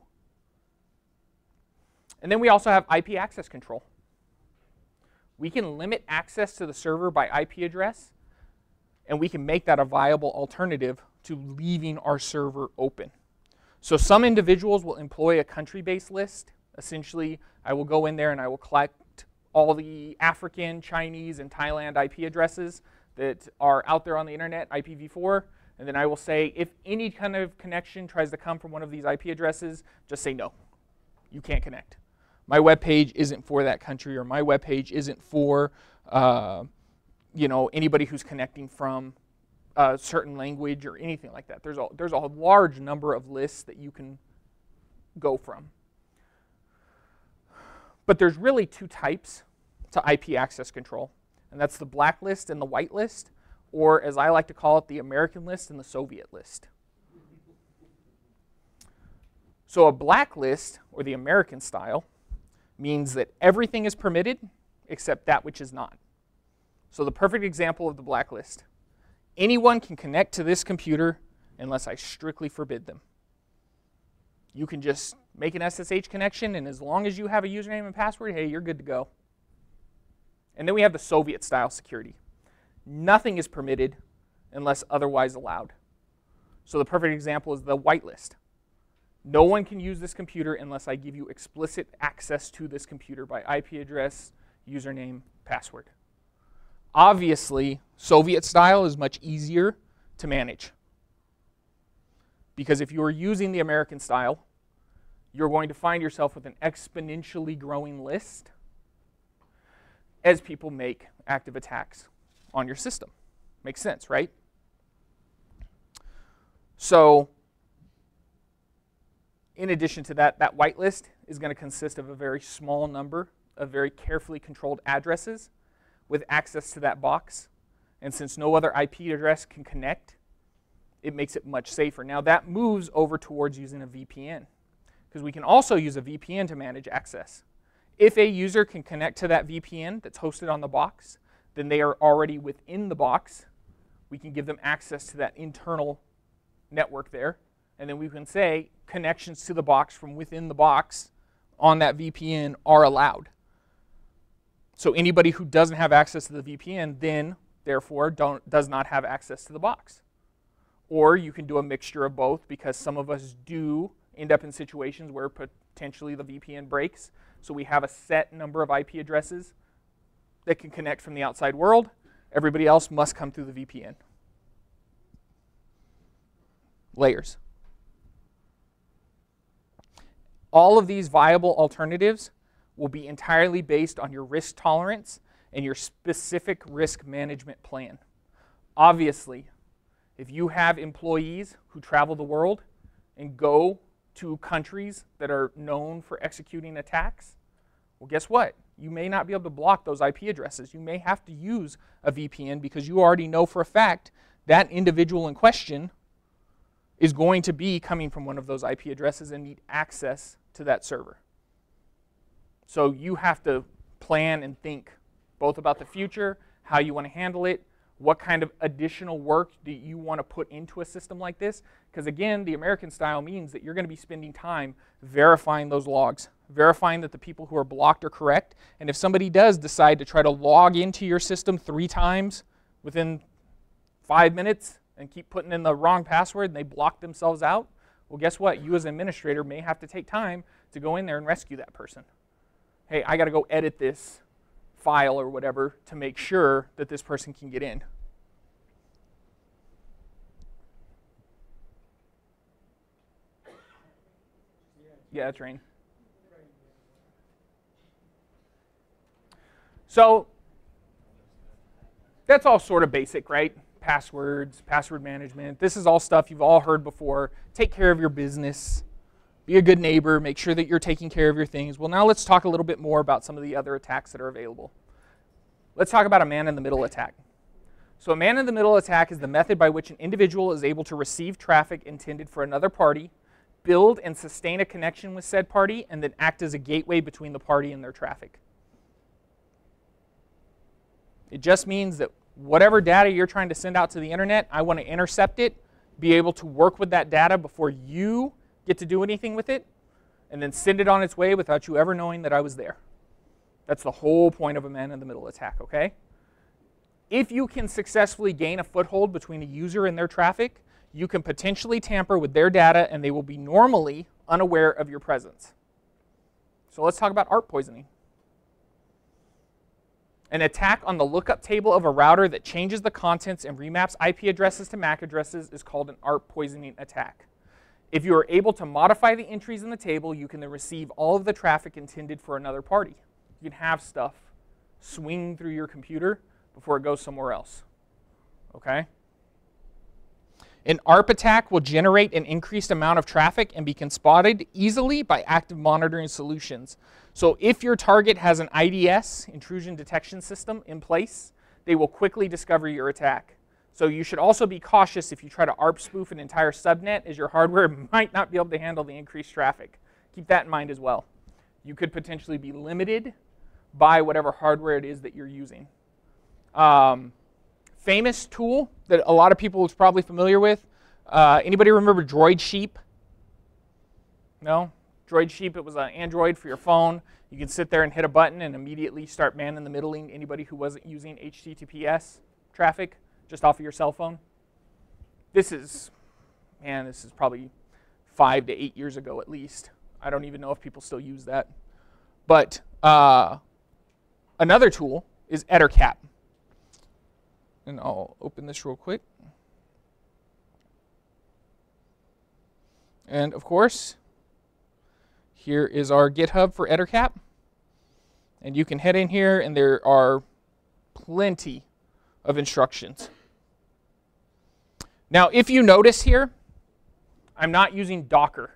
And then we also have IP access control. We can limit access to the server by IP address, and we can make that a viable alternative to leaving our server open. So some individuals will employ a country-based list. Essentially, I will go in there and I will collect all the African, Chinese, and Thailand IP addresses that are out there on the internet, IPv4, and then I will say, if any kind of connection tries to come from one of these IP addresses, just say no, you can't connect. My web page isn't for that country, or my web page isn't for you know, anybody who's connecting from a certain language or anything like that. There's a large number of lists that you can go from. But there's really two types to IP access control, and that's the blacklist and the whitelist, or as I like to call it, the American list and the Soviet list. So a blacklist, or the American style, means that everything is permitted except that which is not. So the perfect example of the blacklist: anyone can connect to this computer unless I strictly forbid them. You can just make an SSH connection, and as long as you have a username and password, hey, you're good to go. And then we have the Soviet-style security. Nothing is permitted unless otherwise allowed. So the perfect example is the whitelist. No one can use this computer unless I give you explicit access to this computer by IP address, username, password. Obviously, Soviet-style is much easier to manage, because if you are using the American style, you're going to find yourself with an exponentially growing list as people make active attacks on your system. Makes sense, right? So in addition to that, that whitelist is going to consist of a very small number of very carefully controlled addresses with access to that box. And since no other IP address can connect, it makes it much safer. Now that moves over towards using a VPN, because we can also use a VPN to manage access. If a user can connect to that VPN that's hosted on the box, then they are already within the box. We can give them access to that internal network there, and then we can say connections to the box from within the box on that VPN are allowed. So anybody who doesn't have access to the VPN then, therefore, does not have access to the box. Or you can do a mixture of both, because some of us do end up in situations where potentially the VPN breaks. So we have a set number of IP addresses that can connect from the outside world. Everybody else must come through the VPN. Layers. All of these viable alternatives will be entirely based on your risk tolerance and your specific risk management plan. Obviously, if you have employees who travel the world and go to countries that are known for executing attacks, well, guess what? You may not be able to block those IP addresses. You may have to use a VPN because you already know for a fact that individual in question is going to be coming from one of those IP addresses and need access to that server. So you have to plan and think both about the future, how you want to handle it, what kind of additional work do you want to put into a system like this? Because again, the American style means that you're going to be spending time verifying those logs, verifying that the people who are blocked are correct. And if somebody does decide to try to log into your system 3 times within 5 minutes and keep putting in the wrong password and they block themselves out, well, guess what? You as an administrator may have to take time to go in there and rescue that person. Hey, I got to go edit this file or whatever to make sure that this person can get in. Yeah, that's rain. So that's all sort of basic, right? Passwords, password management. This is all stuff you've all heard before. Take care of your business. Be a good neighbor, make sure that you're taking care of your things. Well, now let's talk a little bit more about some of the other attacks that are available. Let's talk about a man-in-the-middle attack. So a man-in-the-middle attack is the method by which an individual is able to receive traffic intended for another party, build and sustain a connection with said party, and then act as a gateway between the party and their traffic. It just means that whatever data you're trying to send out to the internet, I want to intercept it, be able to work with that data before you get to do anything with it, and then send it on its way without you ever knowing that I was there. That's the whole point of a man-in-the-middle attack, okay? If you can successfully gain a foothold between a user and their traffic, you can potentially tamper with their data and they will be normally unaware of your presence. So let's talk about ARP poisoning. An attack on the lookup table of a router that changes the contents and remaps IP addresses to MAC addresses is called an ARP poisoning attack. If you are able to modify the entries in the table, you can then receive all of the traffic intended for another party. You can have stuff swing through your computer before it goes somewhere else, okay? An ARP attack will generate an increased amount of traffic and be spotted easily by active monitoring solutions. So if your target has an IDS, intrusion detection system, in place, they will quickly discover your attack. So you should also be cautious if you try to ARP spoof an entire subnet, as your hardware might not be able to handle the increased traffic. Keep that in mind as well. You could potentially be limited by whatever hardware it is that you're using. Famous tool that a lot of people is probably familiar with. Anybody remember Droid Sheep? No? Droid Sheep, it was an Android for your phone. You can sit there and hit a button and immediately start man-in-the-middling anybody who wasn't using HTTPS traffic. Just off of your cell phone. This is, man, this is probably 5 to 8 years ago at least. I don't even know if people still use that. But another tool is Ettercap. And I'll open this real quick. And of course, here is our GitHub for Ettercap. And you can head in here and there are plenty of instructions. Now, if you notice here, I'm not using Docker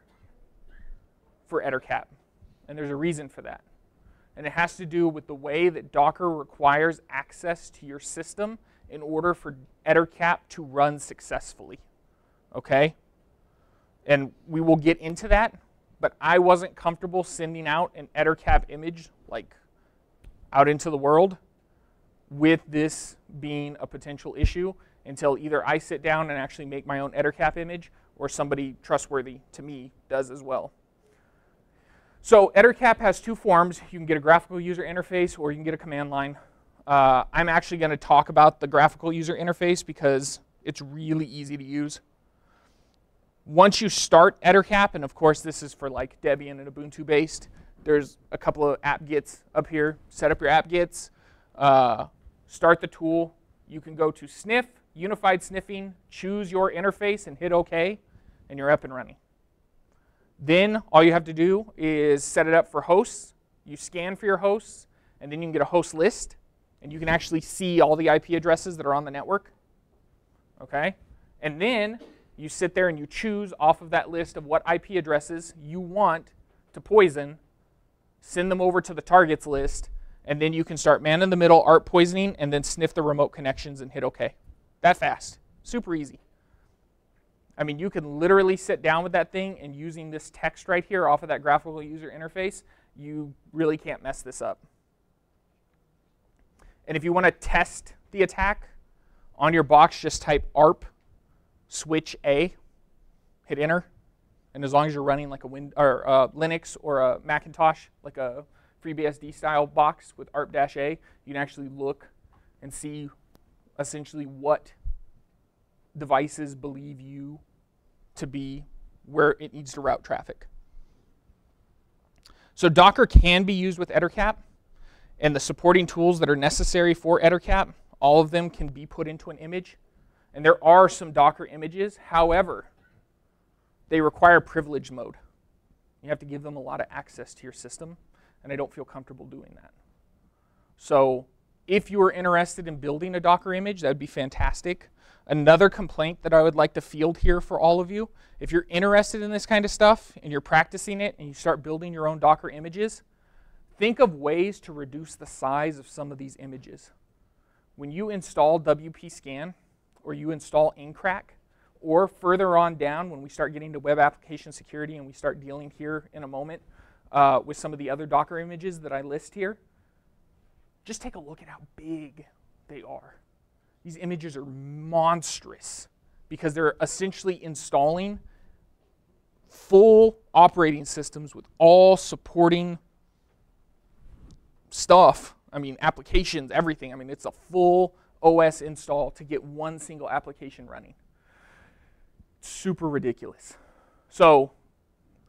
for Ettercap, and there's a reason for that. And it has to do with the way that Docker requires access to your system in order for Ettercap to run successfully, okay? And we will get into that, but I wasn't comfortable sending out an Ettercap image, like, out into the world with this being a potential issue until either I sit down and actually make my own Ettercap image, or somebody trustworthy to me does as well. So Ettercap has two forms. You can get a graphical user interface or you can get a command line. I'm actually going to talk about the graphical user interface because it's really easy to use. Once you start Ettercap, and of course this is for like Debian and Ubuntu based, there's a couple of app gets up here. Set up your app gets, start the tool. You can go to sniff, unified sniffing, choose your interface and hit OK, and you're up and running. Then all you have to do is set it up for hosts. You scan for your hosts, and then you can get a host list, and you can actually see all the IP addresses that are on the network. Okay? And then you sit there and you choose off of that list of what IP addresses you want to poison, send them over to the targets list, and then you can start man-in-the-middle ARP poisoning and then sniff the remote connections and hit OK. That fast. Super easy. I mean, you can literally sit down with that thing and using this text right here off of that graphical user interface, you really can't mess this up. And if you want to test the attack on your box, just type ARP switch A, hit enter, and as long as you're running like a Linux or a Macintosh, like a FreeBSD style box with ARP-A, you can actually look and see essentially what devices believe you to be where it needs to route traffic. So Docker can be used with Ettercap, and the supporting tools that are necessary for Ettercap, all of them can be put into an image. And there are some Docker images, however, they require privilege mode. You have to give them a lot of access to your system, and I don't feel comfortable doing that. So if you are interested in building a Docker image, that would be fantastic. Another complaint that I would like to field here for all of you, if you're interested in this kind of stuff and you're practicing it and you start building your own Docker images, think of ways to reduce the size of some of these images. When you install WPScan or you install Ncrack, or further on down when we start getting to web application security and we start dealing here in a moment with some of the other Docker images that I list here, just take a look at how big they are. These images are monstrous because they're essentially installing full operating systems with all supporting stuff. I mean, applications, everything. I mean, it's a full OS install to get one single application running. It's super ridiculous. So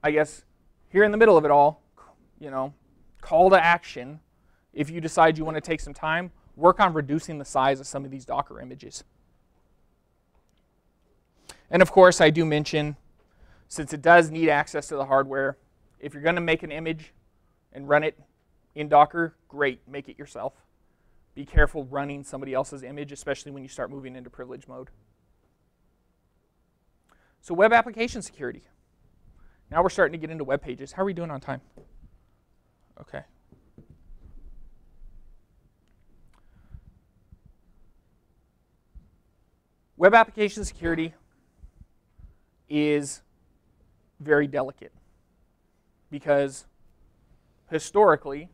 I guess here in the middle of it all, you know, call to action. If you decide you want to take some time, work on reducing the size of some of these Docker images. And of course, I do mention, since it does need access to the hardware, if you're going to make an image and run it in Docker, great, make it yourself. Be careful running somebody else's image, especially when you start moving into privilege mode. So web application security. Now we're starting to get into web pages. How are we doing on time? Okay. Web application security is very delicate because historically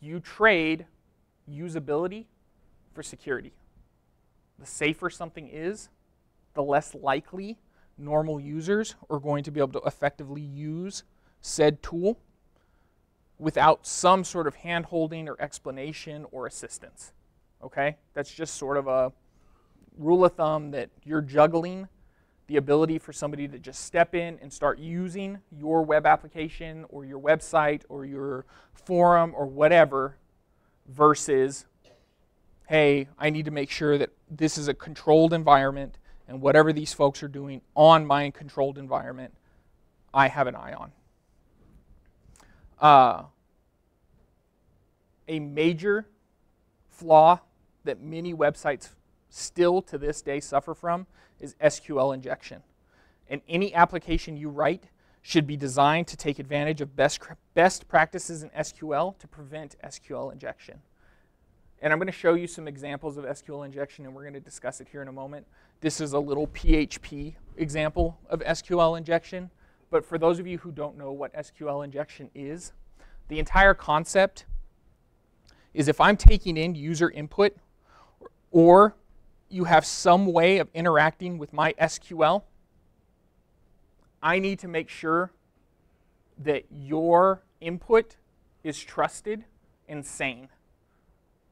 you trade usability for security. The safer something is, the less likely normal users are going to be able to effectively use said tool without some sort of hand-holding or explanation or assistance. Okay? That's just sort of a rule of thumb that you're juggling the ability for somebody to just step in and start using your web application or your website or your forum or whatever versus, hey, I need to make sure that this is a controlled environment and whatever these folks are doing on my controlled environment, I have an eye on. A major flaw that many websites still to this day suffer from is SQL injection. And any application you write should be designed to take advantage of best practices in SQL to prevent SQL injection. And I'm going to show you some examples of SQL injection, and we're going to discuss it here in a moment. This is a little PHP example of SQL injection. But for those of you who don't know what SQL injection is, the entire concept is if I'm taking in user input or you have some way of interacting with my SQL, I need to make sure that your input is trusted and sane.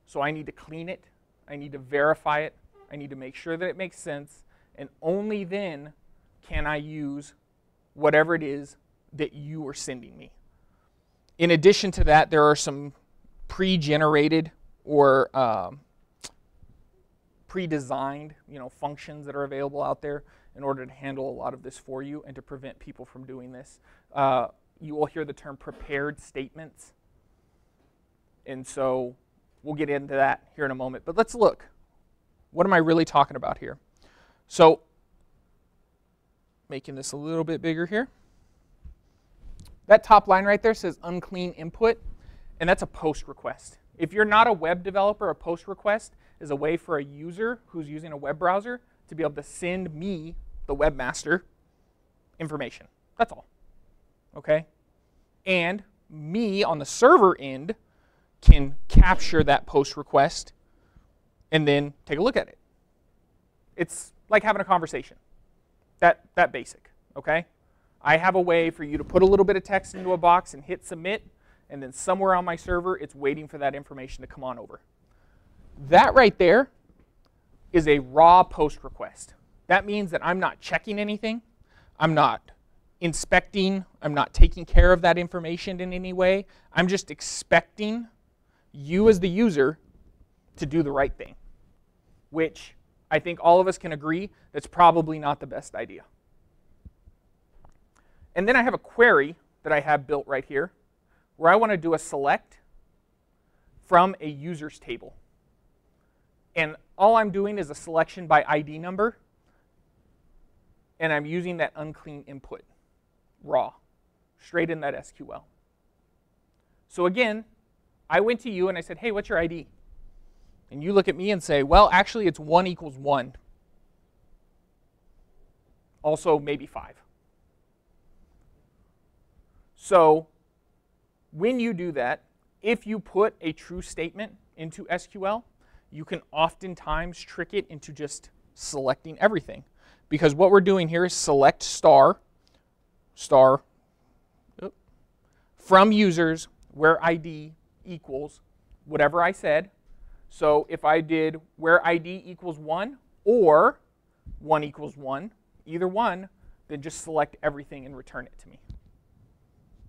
So I need to clean it. I need to verify it. I need to make sure that it makes sense. And only then can I use whatever it is that you are sending me. In addition to that, there are some pre-generated or pre-designed, functions that are available out there in order to handle a lot of this for you and to prevent people from doing this. You will hear the term prepared statements. And so we'll get into that here in a moment. But let's look. What am I really talking about here? So making this a little bit bigger here. That top line right there says unclean input, and that's a post request. If you're not a web developer, a post request is a way for a user who's using a web browser to be able to send me, the webmaster, information. That's all. Okay? And me on the server end can capture that post request and then take a look at it. It's like having a conversation. That basic, okay? I have a way for you to put a little bit of text into a box and hit submit, and then somewhere on my server, it's waiting for that information to come on over. That right there is a raw post request. That means that I'm not checking anything. I'm not inspecting. I'm not taking care of that information in any way. I'm just expecting you as the user to do the right thing, which I think all of us can agree that's probably not the best idea. And then I have a query that I have built right here where I want to do a select from a user's table. And all I'm doing is a selection by ID number, and I'm using that unclean input, raw, straight in that SQL. So again, I went to you and I said, hey, what's your ID? And you look at me and say, well, actually it's 1 equals 1. Also maybe 5. So when you do that, if you put a true statement into SQL, you can oftentimes trick it into just selecting everything. Because what we're doing here is select star from users where ID equals whatever I said. So if I did where ID equals 1 or 1 equals 1, either one, then just select everything and return it to me.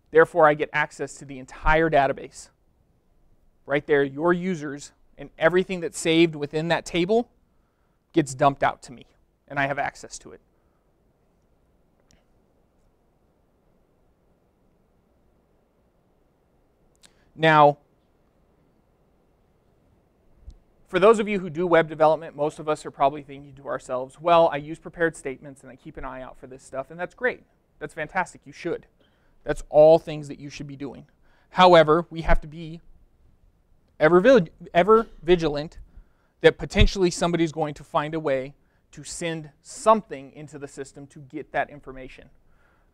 Therefore, I get access to the entire database. Right there, your users and everything that's saved within that table gets dumped out to me, and I have access to it. Now, for those of you who do web development, most of us are probably thinking to ourselves, well, I use prepared statements and I keep an eye out for this stuff, and that's great. That's fantastic. You should. That's all things that you should be doing. However, we have to be ever vigilant that potentially somebody's going to find a way to send something into the system to get that information.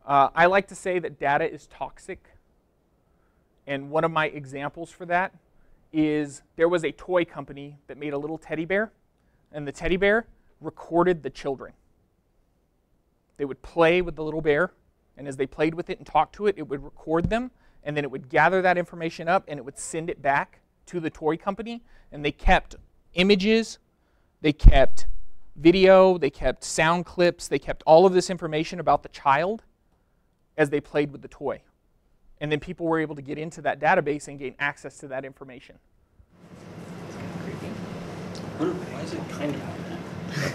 I like to say that data is toxic, and one of my examples for that is there was a toy company that made a little teddy bear, and the teddy bear recorded the children. They would play with the little bear, and as they played with it and talked to it, it would record them, and then it would gather that information up and it would send it back to the toy company, and they kept images, they kept video, they kept sound clips, they kept all of this information about the child as they played with the toy. And then people were able to get into that database and gain access to that information. It's kind of creepy. Why is it kind of?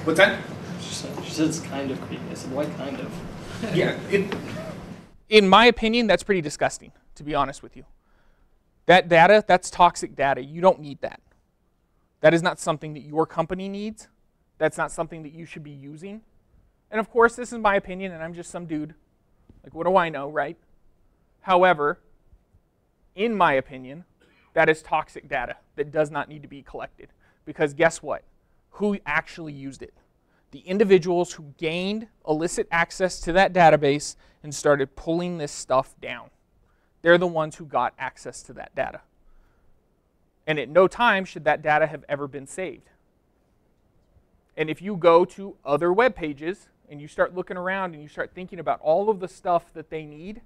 What's that? She said it's kind of creepy. I said, why kind of? Yeah. In my opinion, that's pretty disgusting, to be honest with you. That data, that's toxic data. You don't need that. That is not something that your company needs. That's not something that you should be using. And of course, this is my opinion, and I'm just some dude. Like, what do I know, right? However, in my opinion, that is toxic data that does not need to be collected. Because guess what? Who actually used it? The individuals who gained illicit access to that database and started pulling this stuff down. They're the ones who got access to that data. And at no time should that data have ever been saved. And if you go to other web pages and you start looking around and you start thinking about all of the stuff that they need.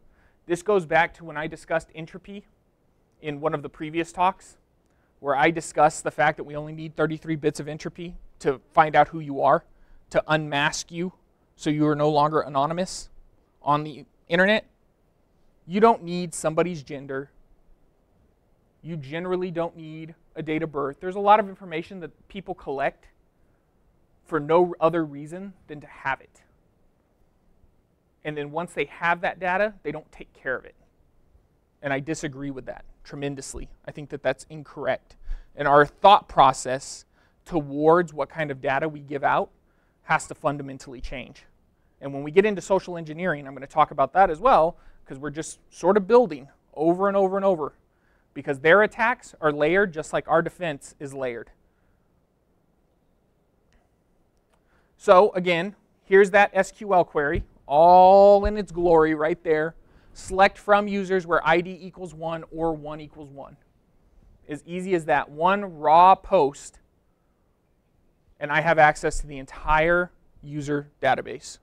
This goes back to when I discussed entropy in one of the previous talks, where I discussed the fact that we only need 33 bits of entropy to find out who you are, to unmask you so you are no longer anonymous on the internet. You don't need somebody's gender. You generally don't need a date of birth. There's a lot of information that people collect for no other reason than to have it. And then once they have that data, they don't take care of it. And I disagree with that tremendously. I think that that's incorrect. And our thought process towards what kind of data we give out has to fundamentally change. And when we get into social engineering, I'm going to talk about that as well, because we're just sort of building over and over and over. Because their attacks are layered just like our defense is layered. So again, here's that SQL query, all in its glory right there. Select from users where ID equals 1 or 1 equals 1. As easy as that. One raw post, and I have access to the entire user database.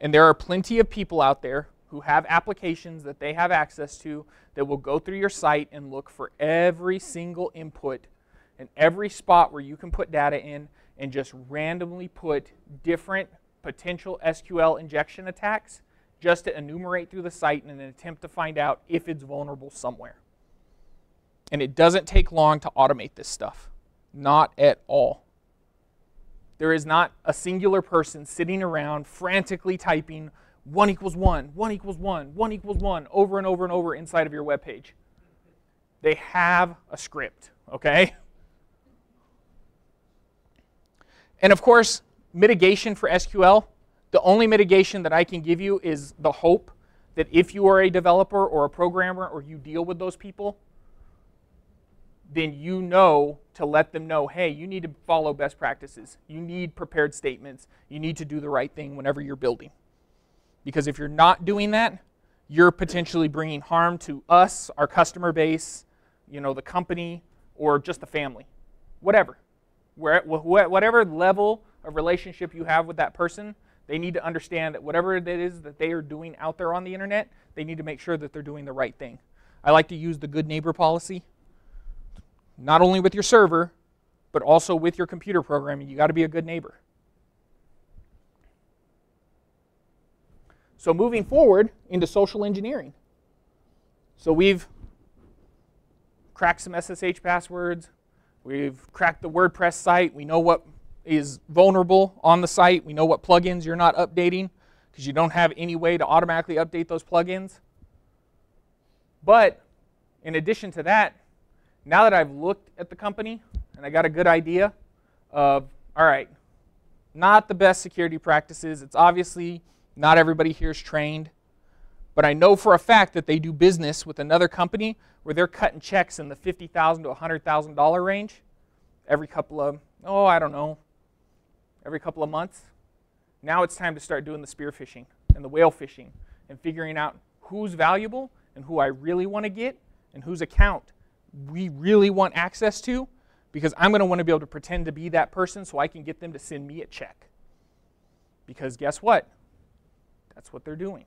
And there are plenty of people out there who have applications that they have access to that will go through your site and look for every single input and every spot where you can put data in, and just randomly put different potential SQL injection attacks just to enumerate through the site in an attempt to find out if it's vulnerable somewhere. And it doesn't take long to automate this stuff. Not at all. There is not a singular person sitting around frantically typing 1 equals 1, 1 equals 1, 1 equals 1 over and over and over inside of your web page. They have a script, okay? And of course, mitigation for SQL. The only mitigation that I can give you is the hope that if you are a developer or a programmer or you deal with those people, then you know to let them know, hey, you need to follow best practices. You need prepared statements. You need to do the right thing whenever you're building. Because if you're not doing that, you're potentially bringing harm to us, our customer base, you know, the company, or just the family, whatever. Whatever level of relationship you have with that person, they need to understand that whatever it is that they are doing out there on the internet, they need to make sure that they're doing the right thing. I like to use the good neighbor policy, not only with your server, but also with your computer programming. You got to be a good neighbor. So moving forward into social engineering. So we've cracked some SSH passwords. We've cracked the WordPress site. We know what is vulnerable on the site. We know what plugins you're not updating because you don't have any way to automatically update those plugins. But in addition to that, now that I've looked at the company and I got a good idea of, all right, not the best security practices. It's obviously not everybody here is trained. But I know for a fact that they do business with another company where they're cutting checks in the $50,000 to $100,000 range every couple of, oh, I don't know, every couple of months. Now it's time to start doing the spear phishing and the whale phishing and figuring out who's valuable and who I really want to get and whose account we really want access to, because I'm going to want to be able to pretend to be that person so I can get them to send me a check. Because guess what? That's what they're doing.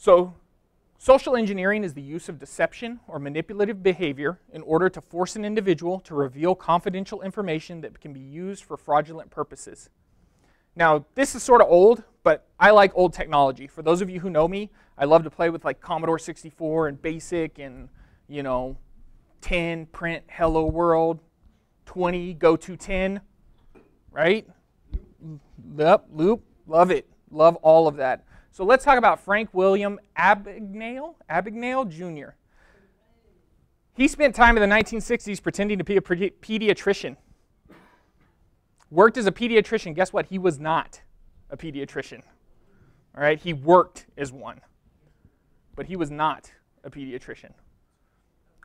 So, social engineering is the use of deception or manipulative behavior in order to force an individual to reveal confidential information that can be used for fraudulent purposes. Now, this is sort of old, but I like old technology. For those of you who know me, I love to play with like Commodore 64 and BASIC and, you know, 10, print, hello world, 20, go to 10, right? Loop, love it, love all of that. So let's talk about Frank William Abagnale Jr. He spent time in the 1960s pretending to be a pediatrician. Worked as a pediatrician. Guess what? He was not a pediatrician. All right? He worked as one. But he was not a pediatrician.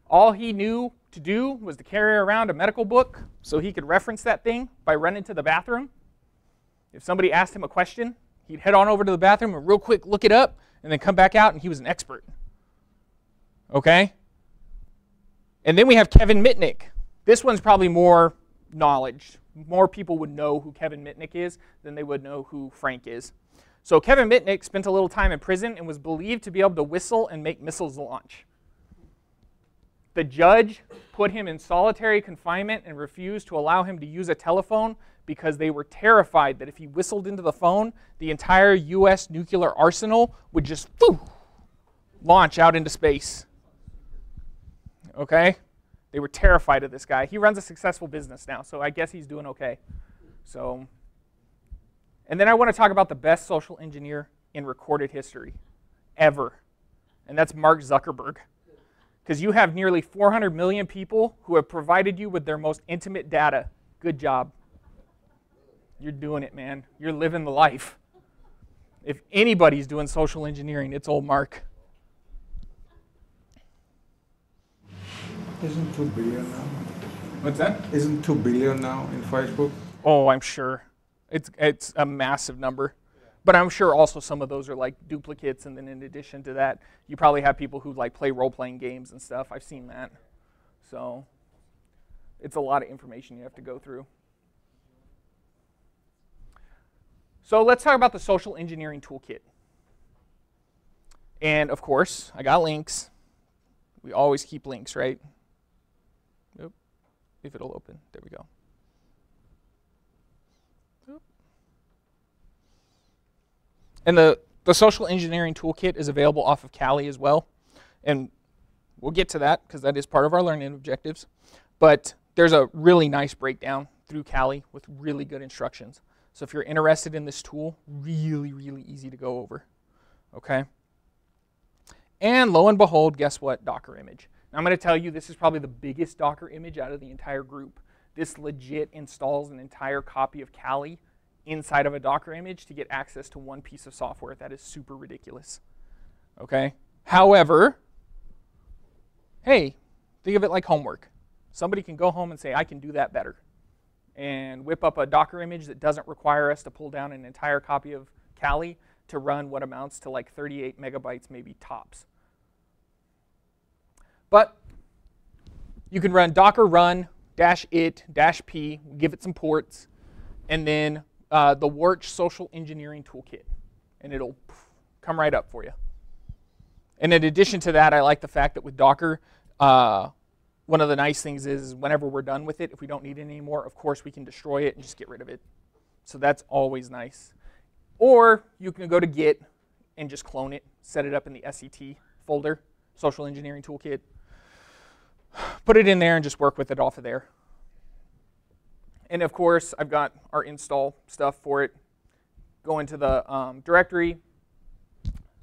All he knew to do was to carry around a medical book so he could reference that thing by running to the bathroom. If somebody asked him a question, he'd head on over to the bathroom and real quick look it up and then come back out, and he was an expert. Okay? And then we have Kevin Mitnick. This one's probably more knowledge more people would know who Kevin Mitnick is than they would know who Frank is. So Kevin Mitnick spent a little time in prison and was believed to be able to whistle and make missiles launch. The judge put him in solitary confinement and refused to allow him to use a telephone because they were terrified that if he whistled into the phone, the entire US nuclear arsenal would just launch out into space. Okay? They were terrified of this guy. He runs a successful business now, so I guess he's doing okay. So, and then I want to talk about the best social engineer in recorded history ever, and that's Mark Zuckerberg. Because you have nearly 400 million people who have provided you with their most intimate data. Good job. You're doing it, man. You're living the life. If anybody's doing social engineering, it's old Mark. Isn't 2 billion now? What's that? Isn't 2 billion now in Facebook? Oh, I'm sure. It's a massive number. But I'm sure also some of those are like duplicates, and then in addition to that, you probably have people who like play role-playing games and stuff. I've seen that. So it's a lot of information you have to go through. So let's talk about the Social Engineering Toolkit. And of course, I got links. We always keep links, right? Nope. If it'll open, there we go. And the Social Engineering Toolkit is available off of Kali as well. And we'll get to that because that is part of our learning objectives. But there's a really nice breakdown through Kali with really good instructions. So if you're interested in this tool, really, really easy to go over. Okay. And lo and behold, guess what? Docker image. Now I'm going to tell you this is probably the biggest Docker image out of the entire group. This legit installs an entire copy of Kali inside of a Docker image to get access to one piece of software. That is super ridiculous. Okay? However, hey, think of it like homework. Somebody can go home and say, I can do that better, and whip up a Docker image that doesn't require us to pull down an entire copy of Kali to run what amounts to like 38 megabytes, maybe tops. But you can run docker run -it-p, give it some ports, and then the Warch Social Engineering Toolkit, and it'll come right up for you. And in addition to that, I like the fact that with Docker, one of the nice things is whenever we're done with it, if we don't need it anymore, of course we can destroy it and just get rid of it. So that's always nice. Or you can go to Git and just clone it, set it up in the SET folder, Social Engineering Toolkit, put it in there and just work with it off of there. And of course, I've got our install stuff for it. Go into the directory,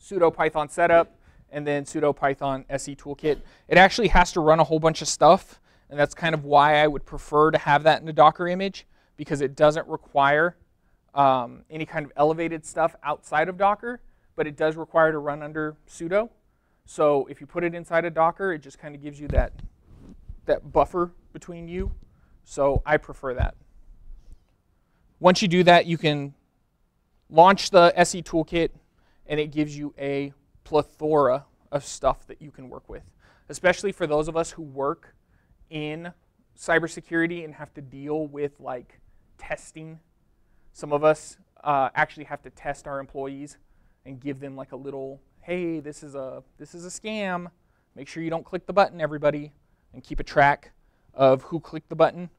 sudo python setup, and then sudo python se toolkit. It actually has to run a whole bunch of stuff, and that's kind of why I would prefer to have that in a Docker image, because it doesn't require any kind of elevated stuff outside of Docker, but it does require to run under sudo. So if you put it inside of Docker, it just kind of gives you that buffer between you. So I prefer that. Once you do that, you can launch the SE Toolkit, and it gives you a plethora of stuff that you can work with, especially for those of us who work in cybersecurity and have to deal with like testing. Some of us actually have to test our employees and give them like a little, hey, this is a scam. Make sure you don't click the button, everybody, and keep a track of who clicked the button.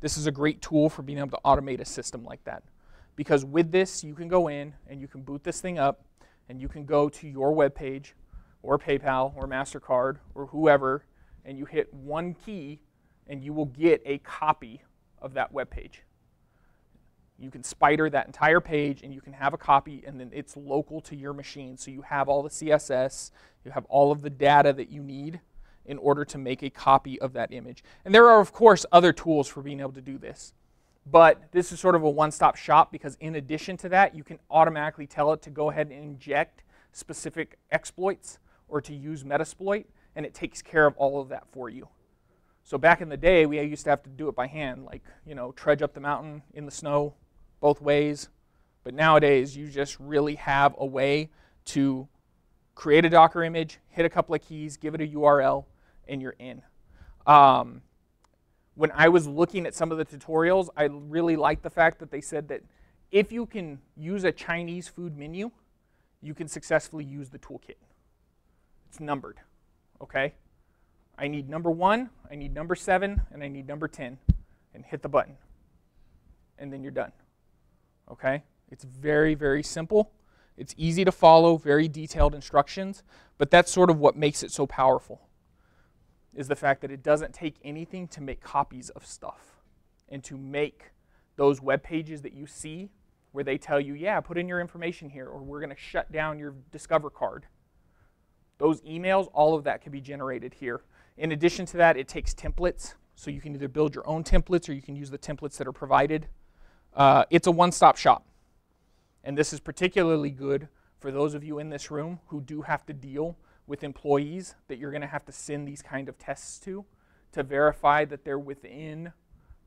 This is a great tool for being able to automate a system like that. Because with this, you can go in and you can boot this thing up, and you can go to your web page or PayPal or MasterCard or whoever, and you hit one key and you will get a copy of that web page. You can spider that entire page and you can have a copy, and then it's local to your machine. So you have all the CSS, you have all of the data that you need in order to make a copy of that image. And there are, of course, other tools for being able to do this. But this is sort of a one-stop shop, because in addition to that, you can automatically tell it to go ahead and inject specific exploits or to use Metasploit, and it takes care of all of that for you. So back in the day, we used to have to do it by hand, like, you know, trudge up the mountain in the snow both ways. But nowadays, you just really have a way to create a Docker image, hit a couple of keys, give it a URL, and you're in. when I was looking at some of the tutorials, I really liked the fact that they said that if you can use a Chinese food menu, you can successfully use the toolkit. It's numbered, okay? I need number 1, I need number 7, and I need number 10, and hit the button, and then you're done, okay? It's very, very simple. It's easy to follow, very detailed instructions, but that's sort of what makes it so powerful, is the fact that it doesn't take anything to make copies of stuff and to make those web pages that you see where they tell you, yeah, put in your information here, or we're going to shut down your Discover card. Those emails, all of that can be generated here. In addition to that, it takes templates, so you can either build your own templates or you can use the templates that are provided. It's a one-stop shop. And this is particularly good for those of you in this room who do have to deal with employees that you're going to have to send these kind of tests to verify that they're within,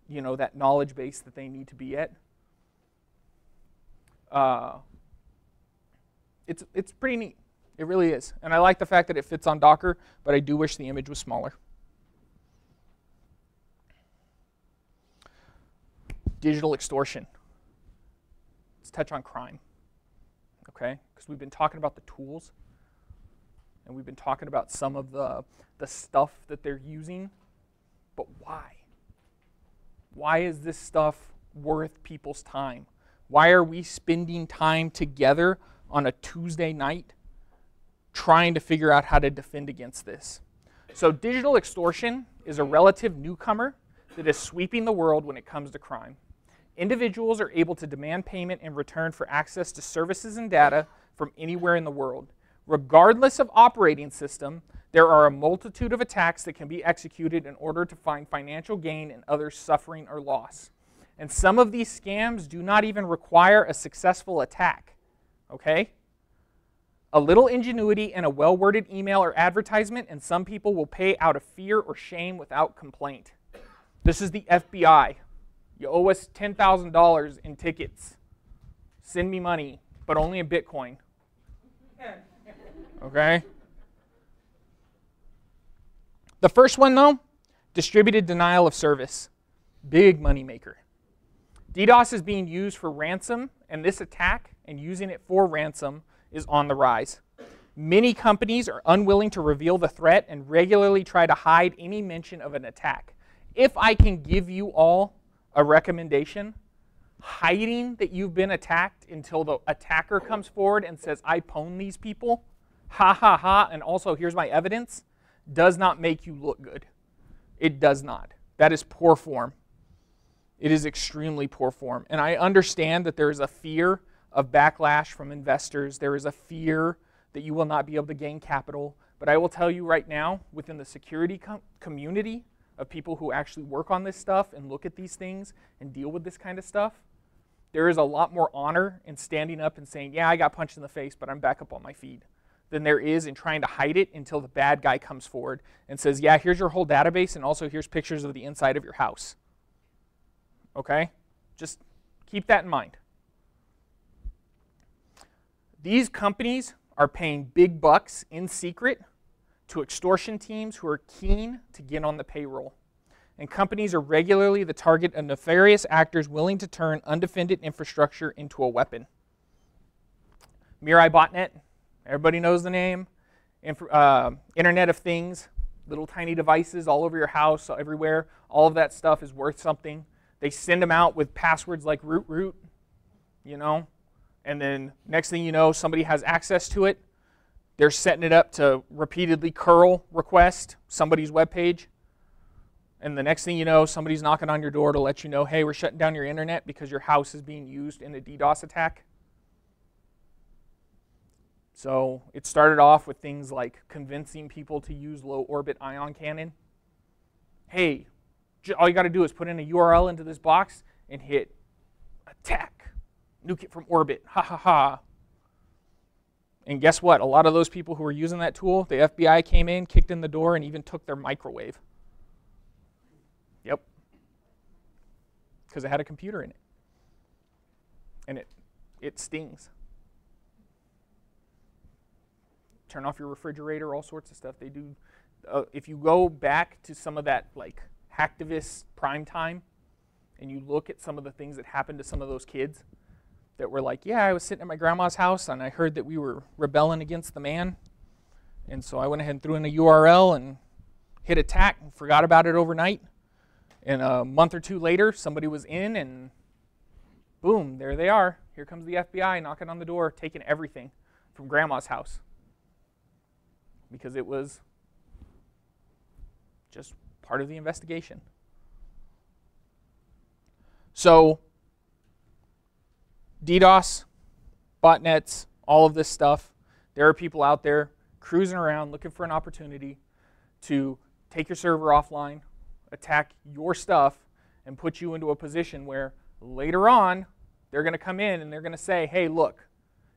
you know, that knowledge base that they need to be at. It's pretty neat. It really is. And I like the fact that it fits on Docker, but I do wish the image was smaller. Digital extortion. Let's touch on crime, okay? Because we've been talking about the tools, and we've been talking about some of the stuff that they're using, but why? Why is this stuff worth people's time? Why are we spending time together on a Tuesday night trying to figure out how to defend against this? So digital extortion is a relative newcomer that is sweeping the world when it comes to crime. Individuals are able to demand payment in return for access to services and data from anywhere in the world. Regardless of operating system, there are a multitude of attacks that can be executed in order to find financial gain and others suffering or loss. And some of these scams do not even require a successful attack, okay? A little ingenuity and a well-worded email or advertisement, and some people will pay out of fear or shame without complaint. This is the FBI. You owe us $10,000 in tickets. Send me money, but only in Bitcoin. Okay? The first one, though, distributed denial of service. Big moneymaker. DDoS is being used for ransom, and this attack and using it for ransom is on the rise. Many companies are unwilling to reveal the threat and regularly try to hide any mention of an attack. If I can give you all a recommendation, hiding that you've been attacked until the attacker comes forward and says, I pwned these people, ha ha ha, and also here's my evidence, does not make you look good. It does not. That is poor form. It is extremely poor form. And I understand that there is a fear of backlash from investors. There is a fear that you will not be able to gain capital. But I will tell you right now, within the security community, of people who actually work on this stuff and look at these things and deal with this kind of stuff, there is a lot more honor in standing up and saying, yeah, I got punched in the face, but I'm back up on my feet, than there is in trying to hide it until the bad guy comes forward and says, yeah, here's your whole database, and also here's pictures of the inside of your house. Okay? Just keep that in mind. These companies are paying big bucks in secret to extortion teams who are keen to get on the payroll. And companies are regularly the target of nefarious actors willing to turn undefended infrastructure into a weapon. Mirai Botnet, everybody knows the name. Internet of Things, little tiny devices all over your house, everywhere. All of that stuff is worth something. They send them out with passwords like root root, you know, and then next thing you know, somebody has access to it. They're setting it up to repeatedly curl request somebody's web page. And the next thing you know, somebody's knocking on your door to let you know, hey, we're shutting down your internet because your house is being used in a DDoS attack. So it started off with things like convincing people to use low orbit ion cannon. Hey, all you got to do is put in a URL into this box and hit attack. Nuke it from orbit. Ha ha ha. And guess what? A lot of those people who were using that tool, the FBI came in, kicked in the door, and even took their microwave. Yep. Because it had a computer in it. And it stings. Turn off your refrigerator, all sorts of stuff. They do. If you go back to some of that, like, hacktivist prime time and you look at some of the things that happened to some of those kids that were like, yeah, I was sitting at my grandma's house and I heard that we were rebelling against the man. And so I went ahead and threw in a URL and hit attack and forgot about it overnight. And a month or two later, somebody was in and boom, there they are. Here comes the FBI knocking on the door, taking everything from grandma's house. Because it was just part of the investigation. So DDoS, botnets, all of this stuff. There are people out there cruising around looking for an opportunity to take your server offline, attack your stuff, and put you into a position where later on they're going to come in and they're going to say, hey, look,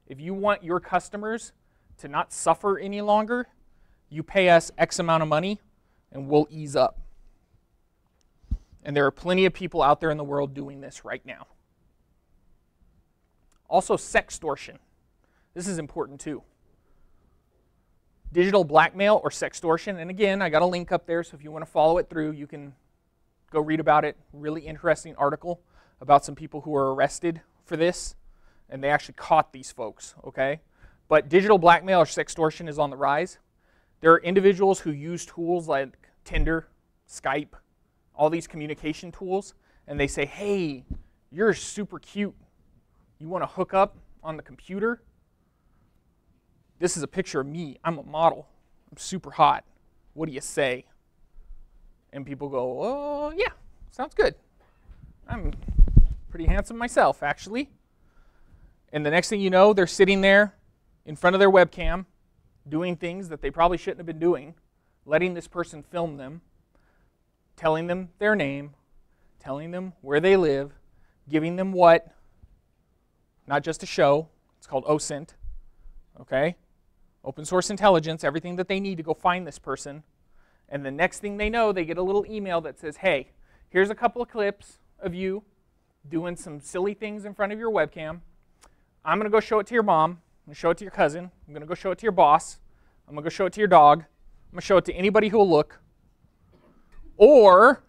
if you want your customers to not suffer any longer, you pay us X amount of money and we'll ease up. And there are plenty of people out there in the world doing this right now. Also, sextortion. This is important too. Digital blackmail or sextortion, and again, I got a link up there, so if you want to follow it through, you can go read about it. Really interesting article about some people who were arrested for this, and they actually caught these folks, okay? But digital blackmail or sextortion is on the rise. There are individuals who use tools like Tinder, Skype, all these communication tools, and they say, hey, you're super cute. You want to hook up on the computer? This is a picture of me. I'm a model. I'm super hot. What do you say? And people go, oh, yeah, sounds good. I'm pretty handsome myself, actually. And the next thing you know, they're sitting there in front of their webcam doing things that they probably shouldn't have been doing, letting this person film them, telling them their name, telling them where they live, giving them what? Not just a show, it's called OSINT, okay? Open source intelligence, everything that they need to go find this person. And the next thing they know, they get a little email that says, hey, here's a couple of clips of you doing some silly things in front of your webcam. I'm gonna go show it to your mom, I'm gonna show it to your cousin, I'm gonna go show it to your boss, I'm gonna go show it to your dog, I'm gonna show it to anybody who will look, or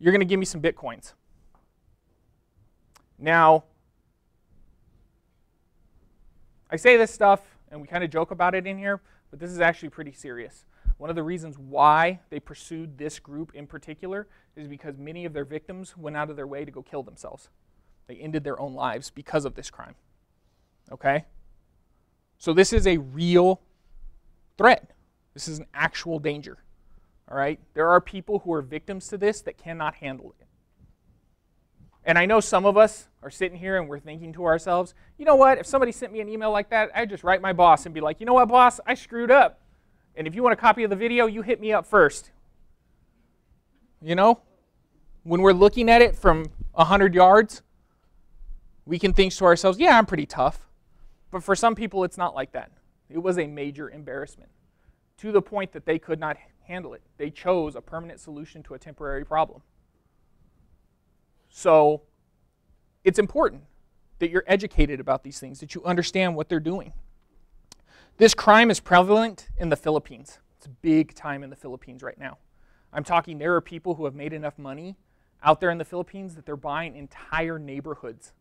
you're gonna give me some Bitcoins. Now, I say this stuff, and we kind of joke about it in here, but this is actually pretty serious. One of the reasons why they pursued this group in particular is because many of their victims went out of their way to go kill themselves. They ended their own lives because of this crime, okay? So this is a real threat. This is an actual danger, all right? There are people who are victims to this that cannot handle it. And I know some of us are sitting here and we're thinking to ourselves, you know what, if somebody sent me an email like that, I'd just write my boss and be like, you know what, boss, I screwed up. And if you want a copy of the video, you hit me up first. You know, when we're looking at it from 100 yards, we can think to ourselves, yeah, I'm pretty tough. But for some people, it's not like that. It was a major embarrassment to the point that they could not handle it. They chose a permanent solution to a temporary problem. So it's important that you're educated about these things, that you understand what they're doing. This crime is prevalent in the Philippines. It's big time in the Philippines right now. I'm talking there are people who have made enough money out there in the Philippines that they're buying entire neighborhoods.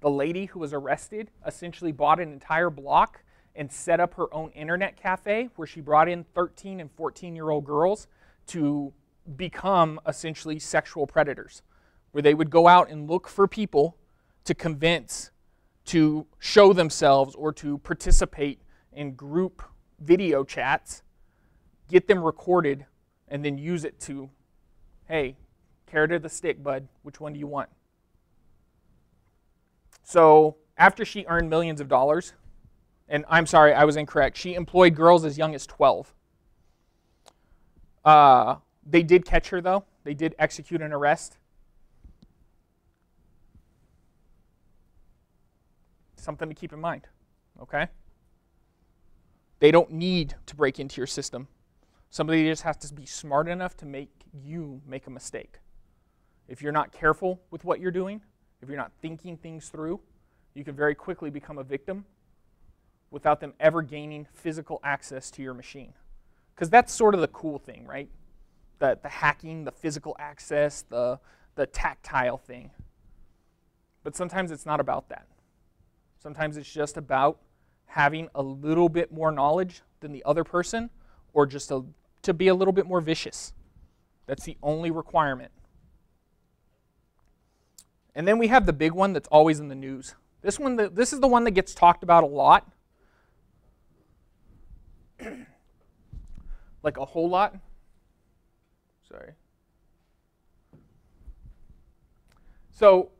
The lady who was arrested essentially bought an entire block and set up her own internet cafe where she brought in 13 and 14-year-old girls to become essentially sexual predators, where they would go out and look for people to convince to show themselves or to participate in group video chats, get them recorded, and then use it to, hey, carrot or the stick, bud, which one do you want? So after she earned millions of dollars, and I'm sorry, I was incorrect, she employed girls as young as 12. They did catch her though. They did execute an arrest. Something to keep in mind, okay? They don't need to break into your system. Somebody just has to be smart enough to make you make a mistake. If you're not careful with what you're doing, if you're not thinking things through, you can very quickly become a victim without them ever gaining physical access to your machine. Because that's sort of the cool thing, right? the hacking, the physical access, the tactile thing. But sometimes it's not about that. Sometimes it's just about having a little bit more knowledge than the other person, or just to be a little bit more vicious. That's the only requirement. And then we have the big one that's always in the news. This one, this is the one that gets talked about a lot. Like a whole lot. Sorry. So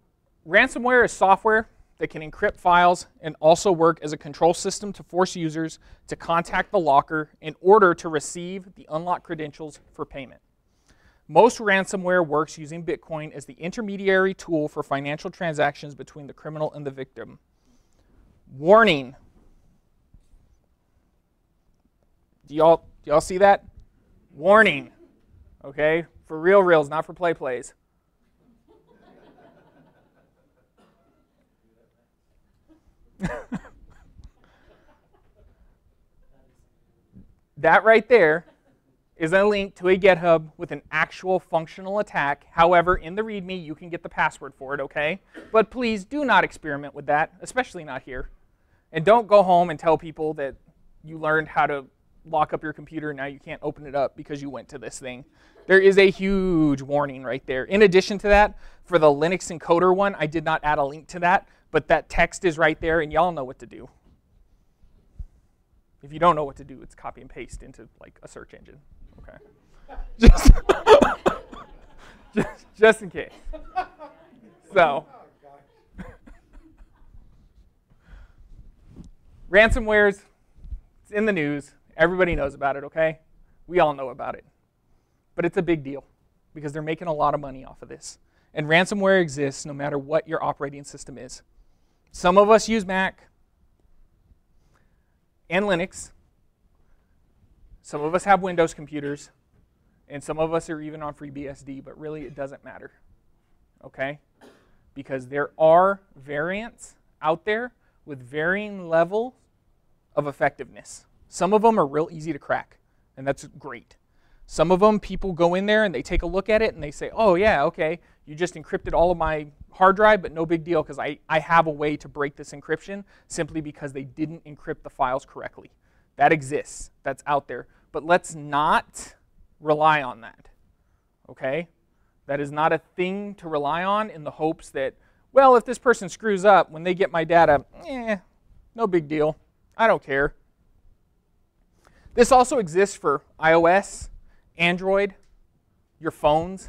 ransomware is software that can encrypt files and also work as a control system to force users to contact the locker in order to receive the unlocked credentials for payment. Most ransomware works using Bitcoin as the intermediary tool for financial transactions between the criminal and the victim. Warning. Do y'all see that? Warning. Okay? For real reals, not for plays. That right there is a link to a GitHub with an actual functional attack. However, in the README, you can get the password for it, okay? But please do not experiment with that, especially not here. And don't go home and tell people that you learned how to lock up your computer and now you can't open it up because you went to this thing. There is a huge warning right there. In addition to that, for the Linux encoder one, I did not add a link to that, but that text is right there and y'all know what to do. If you don't know what to do, it's copy and paste into like a search engine. Okay. Just in case. So, ransomware's, it's in the news. Everybody knows about it, okay? We all know about it. But it's a big deal because they're making a lot of money off of this. And ransomware exists no matter what your operating system is. Some of us use Mac and Linux. Some of us have Windows computers, and some of us are even on FreeBSD, but really it doesn't matter, okay? Because there are variants out there with varying levels of effectiveness. Some of them are real easy to crack, and that's great. Some of them, people go in there and they take a look at it and they say, oh yeah, okay, you just encrypted all of my hard drive, but no big deal because I have a way to break this encryption simply because they didn't encrypt the files correctly. That exists, that's out there. But let's not rely on that, okay? That is not a thing to rely on in the hopes that, well, if this person screws up, when they get my data, no big deal, I don't care. This also exists for iOS, Android, your phones.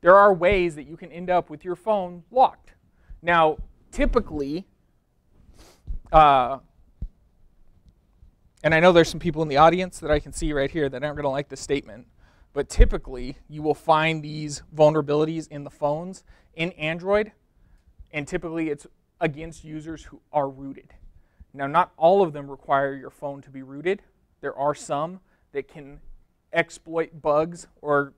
There are ways that you can end up with your phone locked. Now, typically, and I know there's some people in the audience that I can see right here that aren't going to like this statement, but typically you will find these vulnerabilities in the phones in Android, and typically it's against users who are rooted. Now, not all of them require your phone to be rooted. There are some that can exploit bugs or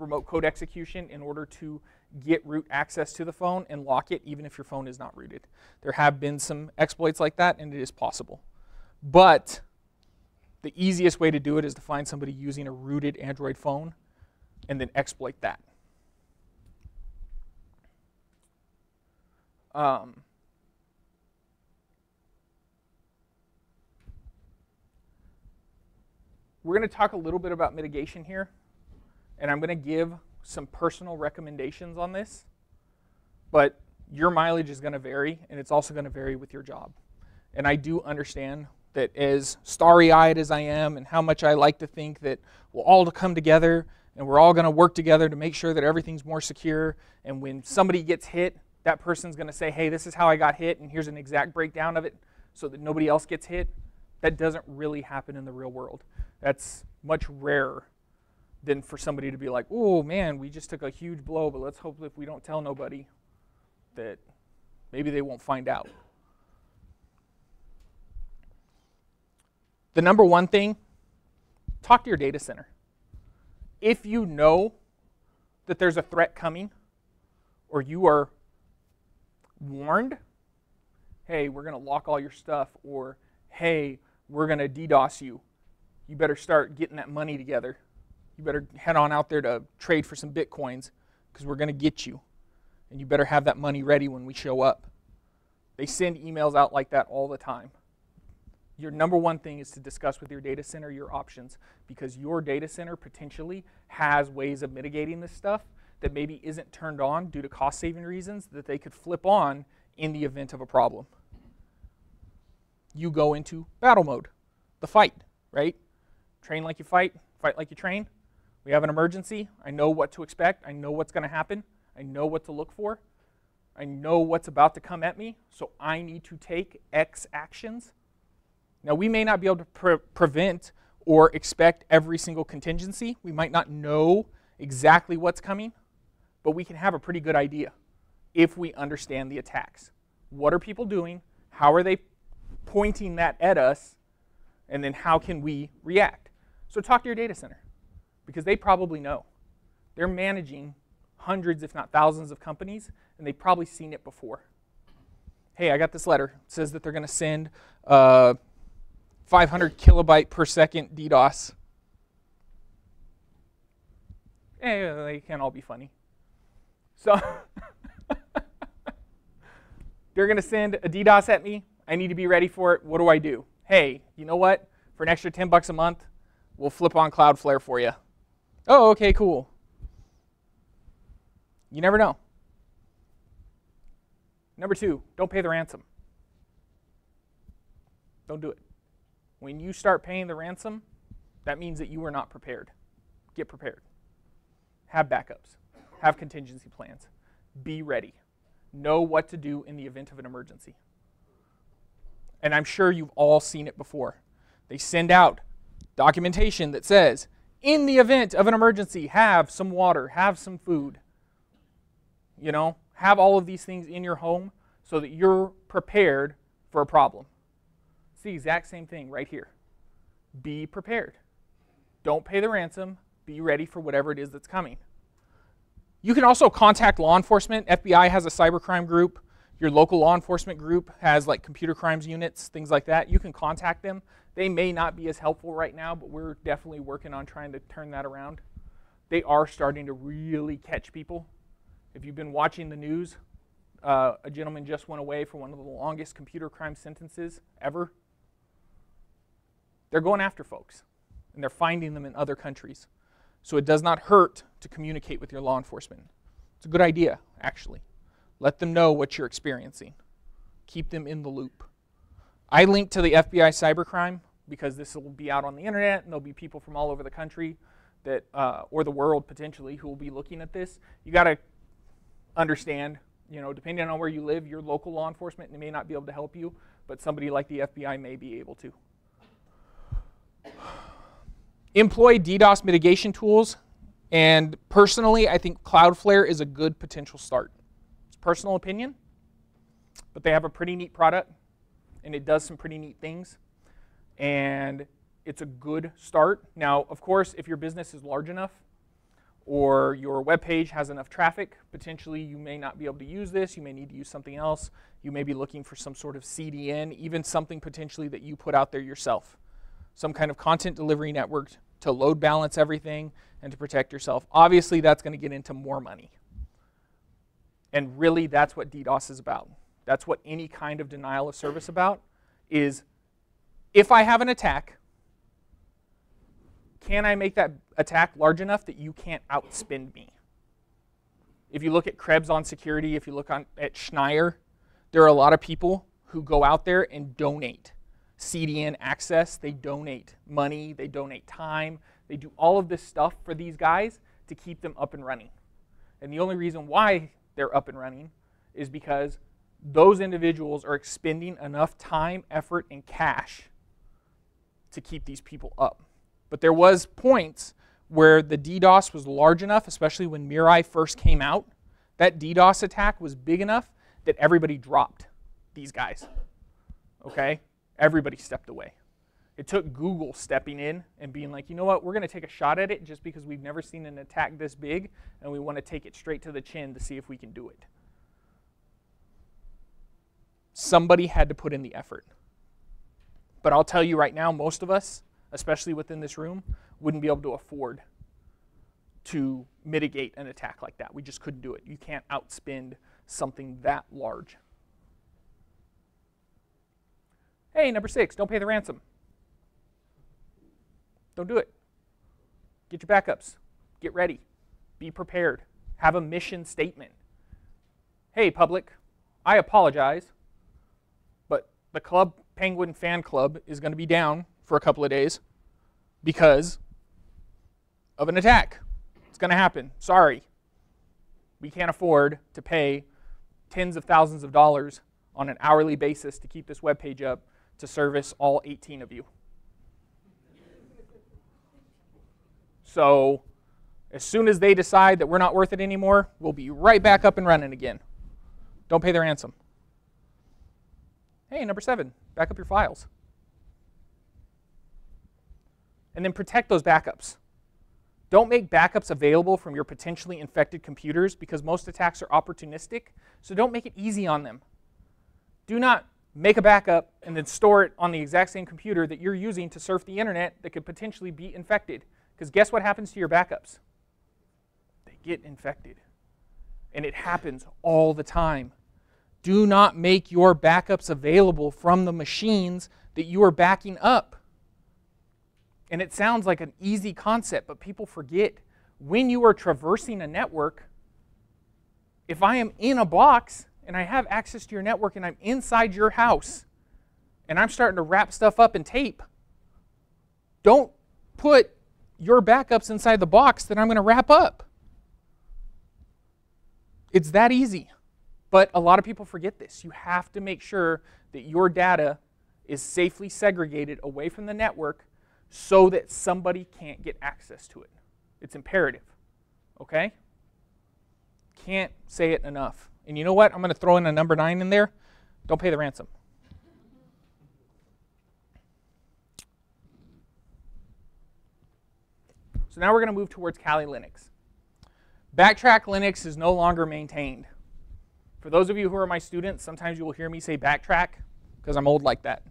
remote code execution in order to get root access to the phone and lock it even if your phone is not rooted. There have been some exploits like that, and it is possible. But the easiest way to do it is to find somebody using a rooted Android phone and then exploit that. We're going to talk a little bit about mitigation here, and I'm going to give some personal recommendations on this, but your mileage is going to vary, and it's also going to vary with your job. And I do understand that, as starry-eyed as I am and how much I like to think that we'll all come together and we're all going to work together to make sure that everything's more secure, and when somebody gets hit, that person's going to say, hey, this is how I got hit and here's an exact breakdown of it so that nobody else gets hit. That doesn't really happen in the real world. That's much rarer than for somebody to be like, oh man, we just took a huge blow, but let's hope that if we don't tell nobody that maybe they won't find out. The number one thing, talk to your data center. If you know that there's a threat coming or you are warned, hey, we're going to lock all your stuff, or hey, we're going to DDoS you, you better start getting that money together. you better head on out there to trade for some Bitcoins, because we're going to get you. And you better have that money ready when we show up. They send emails out like that all the time. Your number one thing is to discuss with your data center your options, because your data center potentially has ways of mitigating this stuff that maybe isn't turned on due to cost-saving reasons that they could flip on in the event of a problem. You go into battle mode, the fight, right? Train like you fight, fight like you train. We have an emergency. I know what to expect. I know what's going to happen. I know what to look for. I know what's about to come at me, so I need to take X actions. Now, we may not be able to prevent or expect every single contingency. We might not know exactly what's coming, but we can have a pretty good idea if we understand the attacks. What are people doing? How are they pointing that at us? And then how can we react? So talk to your data center, because they probably know. They're managing hundreds, if not thousands, of companies, and they've probably seen it before. Hey, I got this letter. It says that they're going to send 500 kilobyte per second DDoS. Hey, they can't all be funny. So they're going to send a DDoS at me. I need to be ready for it. What do I do? Hey, you know what? For an extra $10 a month, we'll flip on Cloudflare for you. Oh, okay, cool. You never know. Number two, don't pay the ransom. Don't do it. When you start paying the ransom, that means that you were not prepared. Get prepared. Have backups. Have contingency plans. Be ready. Know what to do in the event of an emergency. And I'm sure you've all seen it before. They send out documentation that says, in the event of an emergency, have some water, have some food. You know, have all of these things in your home so that you're prepared for a problem. It's the exact same thing right here. Be prepared. Don't pay the ransom. Be ready for whatever it is that's coming. You can also contact law enforcement. FBI has a cybercrime group. Your local law enforcement group has like computer crimes units, things like that. You can contact them. They may not be as helpful right now, but we're definitely working on trying to turn that around. They are starting to really catch people. If you've been watching the news, a gentleman just went away for one of the longest computer crime sentences ever. They're going after folks, and they're finding them in other countries. So it does not hurt to communicate with your law enforcement. It's a good idea, actually. Let them know what you're experiencing. Keep them in the loop. I linked to the FBI cybercrime because this will be out on the internet, and there'll be people from all over the country that, or the world potentially, who will be looking at this. You got to understand, you know, depending on where you live, your local law enforcement may not be able to help you, but somebody like the FBI may be able to. Employ DDoS mitigation tools, and personally, I think Cloudflare is a good potential start. It's personal opinion, but they have a pretty neat product, and it does some pretty neat things, and it's a good start. Now, of course, if your business is large enough, or your web page has enough traffic, potentially you may not be able to use this. You may need to use something else. You may be looking for some sort of CDN, even something potentially that you put out there yourself. Some kind of content delivery network to load balance everything and to protect yourself. Obviously, that's going to get into more money. And really, that's what DDoS is about. That's what any kind of denial of service about is, if I have an attack, can I make that attack large enough that you can't outspend me? If you look at Krebs on security, if you look at Schneier, there are a lot of people who go out there and donate CDN access. They donate money. They donate time. They do all of this stuff for these guys to keep them up and running. And the only reason why they're up and running is because those individuals are expending enough time, effort, and cash to keep these people up. But there was points where the DDoS was large enough, especially when Mirai first came out, that DDoS attack was big enough that everybody dropped these guys, okay? Everybody stepped away. It took Google stepping in and being like, you know what, we're going to take a shot at it just because we've never seen an attack this big, and we want to take it straight to the chin to see if we can do it. Somebody had to put in the effort. But I'll tell you right now, most of us, especially within this room, wouldn't be able to afford to mitigate an attack like that. We just couldn't do it. You can't outspend something that large. Hey, number 6, don't pay the ransom. Don't do it. Get your backups. Get ready. Be prepared. Have a mission statement. Hey, public, I apologize, but the Club Penguin fan club is going to be down for a couple of days because of an attack. It's going to happen. Sorry. We can't afford to pay tens of thousands of dollars on an hourly basis to keep this web page up to service all 18 of you. So as soon as they decide that we're not worth it anymore, we'll be right back up and running again. Don't pay the ransom. Hey, number 7, back up your files. And then protect those backups. Don't make backups available from your potentially infected computers, because most attacks are opportunistic, so don't make it easy on them. Do not make a backup and then store it on the exact same computer that you're using to surf the internet that could potentially be infected, because guess what happens to your backups? They get infected. And it happens all the time. Do not make your backups available from the machines that you are backing up. And it sounds like an easy concept, but people forget. When you are traversing a network, if I am in a box and I have access to your network and I'm inside your house and I'm starting to wrap stuff up in tape, don't put your backups inside the box that I'm going to wrap up. It's that easy. But a lot of people forget this. You have to make sure that your data is safely segregated away from the network so that somebody can't get access to it. It's imperative, okay? Can't say it enough. And you know what? I'm gonna throw in a number 9 in there. Don't pay the ransom. So now we're gonna move towards Kali Linux. Backtrack Linux is no longer maintained. For those of you who are my students, sometimes you will hear me say Backtrack, because I'm old like that.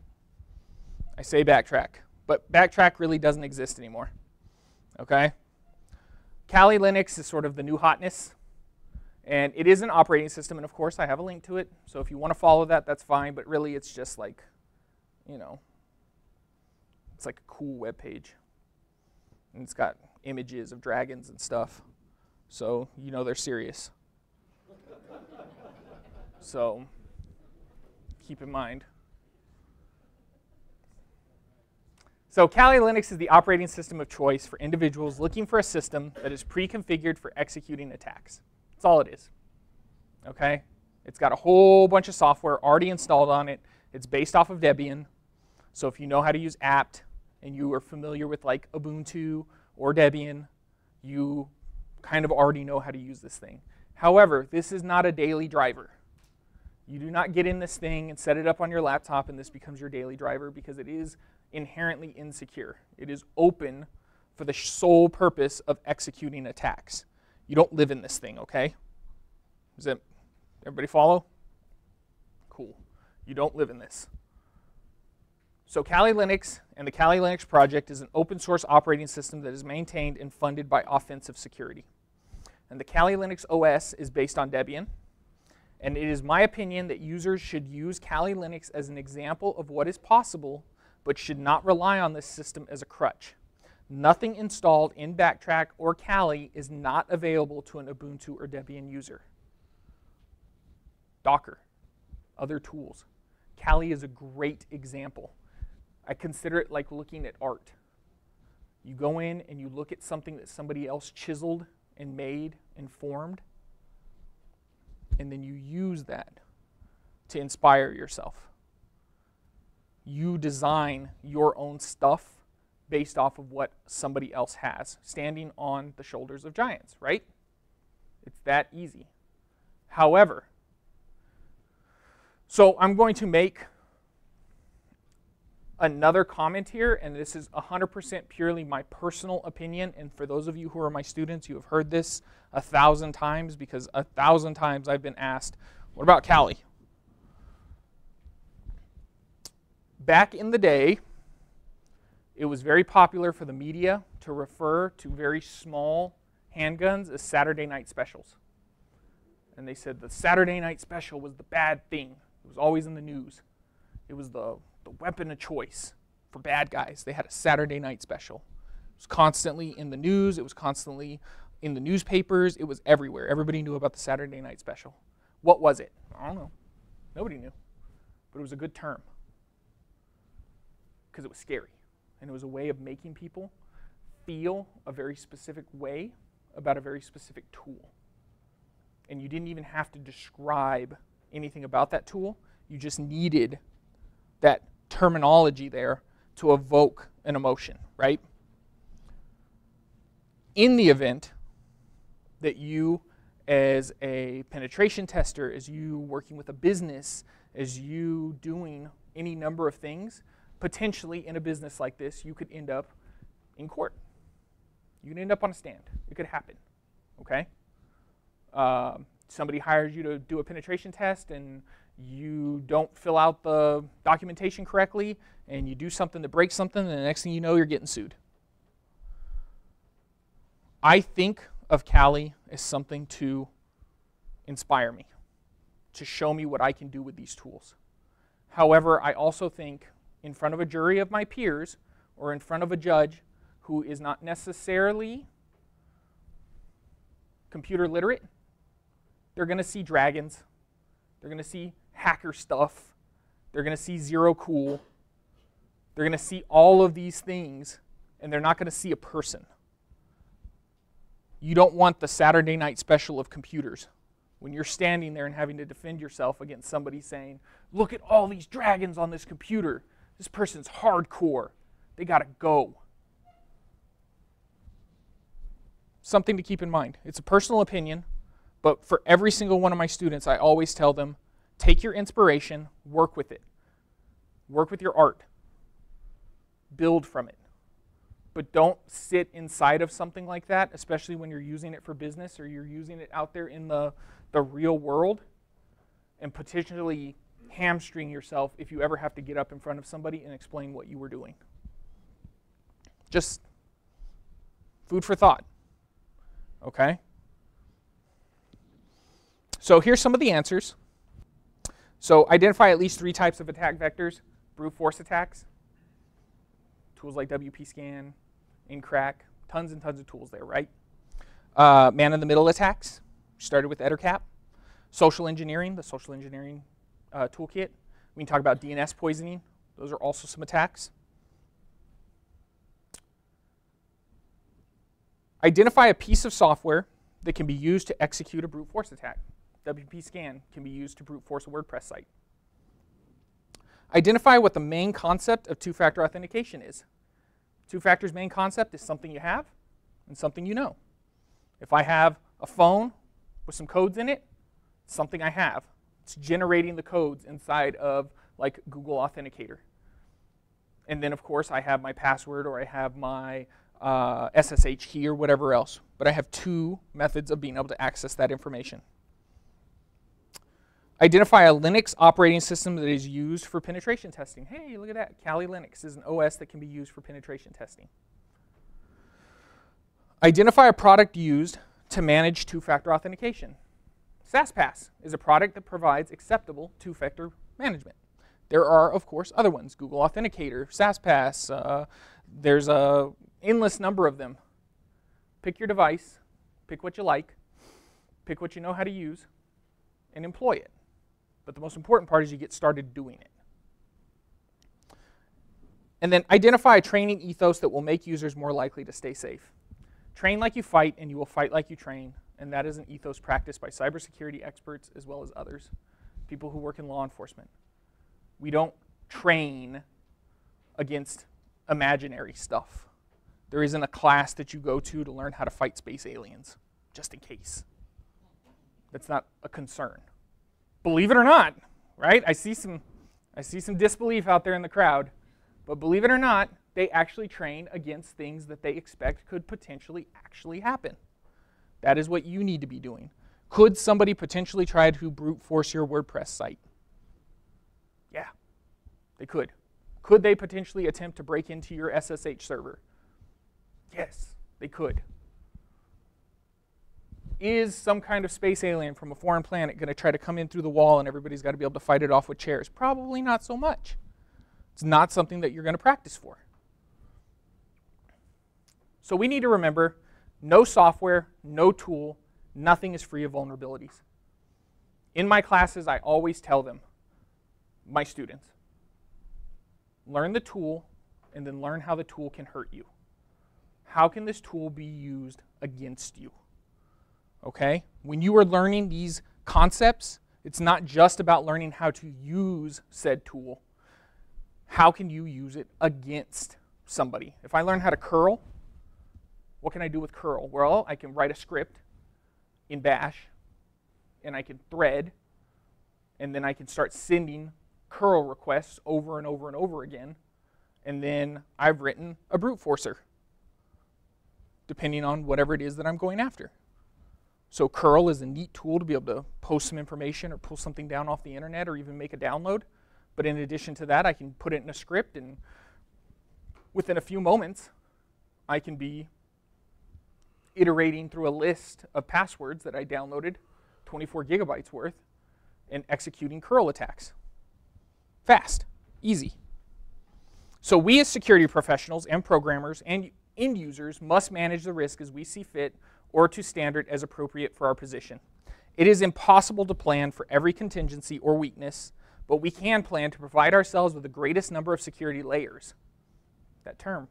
I say Backtrack. But Backtrack really doesn't exist anymore, okay? Kali Linux is sort of the new hotness, and it is an operating system, and of course I have a link to it, so if you want to follow that, that's fine, but really it's just like, you know, it's like a cool web page, and it's got images of dragons and stuff, so you know they're serious. So keep in mind. So Kali Linux is the operating system of choice for individuals looking for a system that is pre-configured for executing attacks. That's all it is, okay? It's got a whole bunch of software already installed on it. It's based off of Debian. So if you know how to use apt and you are familiar with like Ubuntu or Debian, you kind of already know how to use this thing. However, this is not a daily driver. You do not get in this thing and set it up on your laptop and this becomes your daily driver, because it is inherently insecure. It is open for the sole purpose of executing attacks. You don't live in this thing, okay? Does that, everybody follow? Cool. You don't live in this. So Kali Linux and the Kali Linux project is an open source operating system that is maintained and funded by Offensive Security. And the Kali Linux OS is based on Debian. And it is my opinion that users should use Kali Linux as an example of what is possible, but should not rely on this system as a crutch. Nothing installed in Backtrack or Kali is not available to an Ubuntu or Debian user. Docker, other tools. Kali is a great example. I consider it like looking at art. You go in and you look at something that somebody else chiseled and made and formed, and then you use that to inspire yourself. You design your own stuff based off of what somebody else has, standing on the shoulders of giants, right? It's that easy. However, so I'm going to make another comment here, and this is 100% purely my personal opinion, and for those of you who are my students, you have heard this 1,000 times, because 1,000 times I've been asked, what about Kali? Back in the day, it was very popular for the media to refer to very small handguns as Saturday night specials. And they said the Saturday night special was the bad thing. It was always in the news. It was the weapon of choice for bad guys. They had a Saturday night special. It was constantly in the news. It was constantly in the newspapers. It was everywhere. Everybody knew about the Saturday night special. What was it? I don't know. Nobody knew. But it was a good term because it was scary. And it was a way of making people feel a very specific way about a very specific tool. And you didn't even have to describe anything about that tool. You just needed that terminology there to evoke an emotion, right? In the event that you, as a penetration tester, as you working with a business, as you doing any number of things, potentially in a business like this, you could end up in court. You could end up on a stand. It could happen, okay? Somebody hires you to do a penetration test and you don't fill out the documentation correctly and you do something that breaks something and the next thing you know, you're getting sued. I think of Kali as something to inspire me, to show me what I can do with these tools. However, I also think in front of a jury of my peers or in front of a judge who is not necessarily computer literate, they're going to see dragons. They're going to see hacker stuff. They're going to see zero cool. They're going to see all of these things, and they're not going to see a person. You don't want the Saturday night special of computers when you're standing there and having to defend yourself against somebody saying, look at all these dragons on this computer. This person's hardcore. They got to go. Something to keep in mind. It's a personal opinion, but for every single one of my students, I always tell them, take your inspiration, work with it. Work with your art. Build from it. But don't sit inside of something like that, especially when you're using it for business or you're using it out there in the real world, and potentially hamstring yourself if you ever have to get up in front of somebody and explain what you were doing. Just food for thought, okay? So here's some of the answers. So identify at least 3 types of attack vectors: brute force attacks, tools like WPScan, Ncrack, tons and tons of tools there, right? Man-in-the-middle attacks, started with Ettercap. Social engineering, the social engineering toolkit. We can talk about DNS poisoning. Those are also some attacks. Identify a piece of software that can be used to execute a brute force attack. WPScan can be used to brute force a WordPress site. Identify what the main concept of two-factor authentication is. Two-factor's main concept is something you have and something you know. If I have a phone with some codes in it, it's something I have. It's generating the codes inside of like Google Authenticator. And then of course I have my password or I have my SSH key or whatever else. But I have 2 methods of being able to access that information. Identify a Linux operating system that is used for penetration testing. Hey, look at that. Kali Linux is an OS that can be used for penetration testing. Identify a product used to manage two-factor authentication. SaaSPass is a product that provides acceptable two-factor management. There are, of course, other ones. Google Authenticator, SaaSPass. There's an endless number of them. Pick your device. Pick what you like. Pick what you know how to use. And employ it. But the most important part is you get started doing it. And then identify a training ethos that will make users more likely to stay safe. Train like you fight, and you will fight like you train. And that is an ethos practiced by cybersecurity experts as well as others, people who work in law enforcement. We don't train against imaginary stuff. There isn't a class that you go to learn how to fight space aliens, just in case. That's not a concern. Believe it or not, right? I see some disbelief out there in the crowd, but believe it or not, they actually train against things that they expect could potentially actually happen. That is what you need to be doing. Could somebody potentially try to brute force your WordPress site? Yeah, they could. Could they potentially attempt to break into your SSH server? Yes, they could. is some kind of space alien from a foreign planet going to try to come in through the wall and everybody's got to be able to fight it off with chairs? Probably not so much. It's not something that you're going to practice for. So we need to remember, no software, no tool, nothing is free of vulnerabilities. In my classes, I always tell them, my students, learn the tool and then learn how the tool can hurt you. How can this tool be used against you? Okay? When you are learning these concepts, it's not just about learning how to use said tool. How can you use it against somebody? If I learn how to curl, what can I do with curl? Well, I can write a script in Bash, and I can thread, and then I can start sending curl requests over and over and over again, and then I've written a brute forcer, depending on whatever it is that I'm going after. So curl is a neat tool to be able to post some information or pull something down off the internet or even make a download. But in addition to that, I can put it in a script, and within a few moments, I can be iterating through a list of passwords that I downloaded, 24 gigabytes worth, and executing curl attacks. Fast, easy. So we as security professionals and programmers and end users must manage the risk as we see fit or to standard as appropriate for our position. It is impossible to plan for every contingency or weakness, but we can plan to provide ourselves with the greatest number of security layers. That term.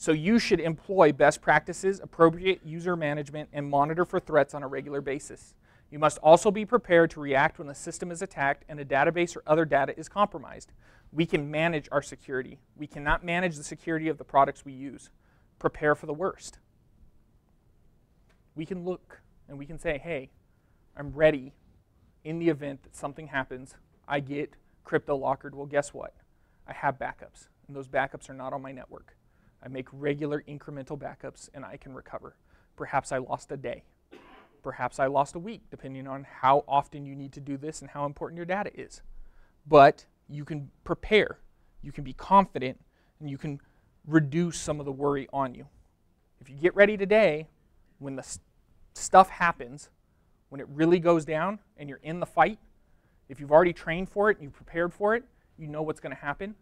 So you should employ best practices, appropriate user management, and monitor for threats on a regular basis. You must also be prepared to react when the system is attacked and a database or other data is compromised. We can manage our security. We cannot manage the security of the products we use. Prepare for the worst. We can look and we can say, hey, I'm ready in the event that something happens. I get crypto-lockered. Well, guess what? I have backups, and those backups are not on my network. I make regular incremental backups, and I can recover. Perhaps I lost a day. Perhaps I lost a week, depending on how often you need to do this and how important your data is. But you can prepare, you can be confident, and you can reduce some of the worry on you. If you get ready today, when the stuff happens, when it really goes down and you're in the fight, if you've already trained for it and you've prepared for it, you know what's going to happen,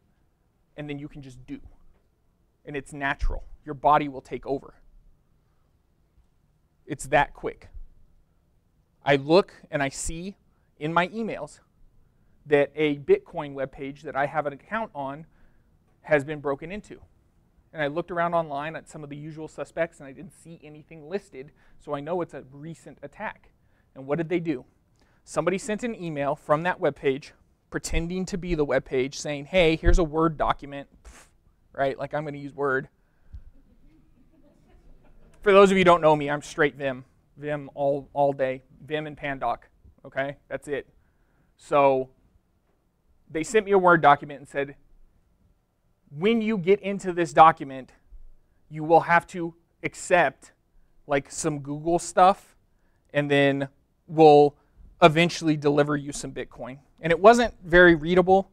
and then you can just do. And it's natural. Your body will take over. It's that quick. I look and I see in my emails that a Bitcoin web page that I have an account on has been broken into. And I looked around online at some of the usual suspects and I didn't see anything listed, so I know it's a recent attack. And what did they do? Somebody sent an email from that web page pretending to be the web page saying, hey, here's a Word document. Pfft, right? Like I'm going to use Word. For those of you who don't know me, I'm straight Vim. Vim all day. Vim and Pandoc. Okay? That's it. So they sent me a Word document and said, when you get into this document, you will have to accept like some Google stuff, and then we'll eventually deliver you some Bitcoin. And it wasn't very readable.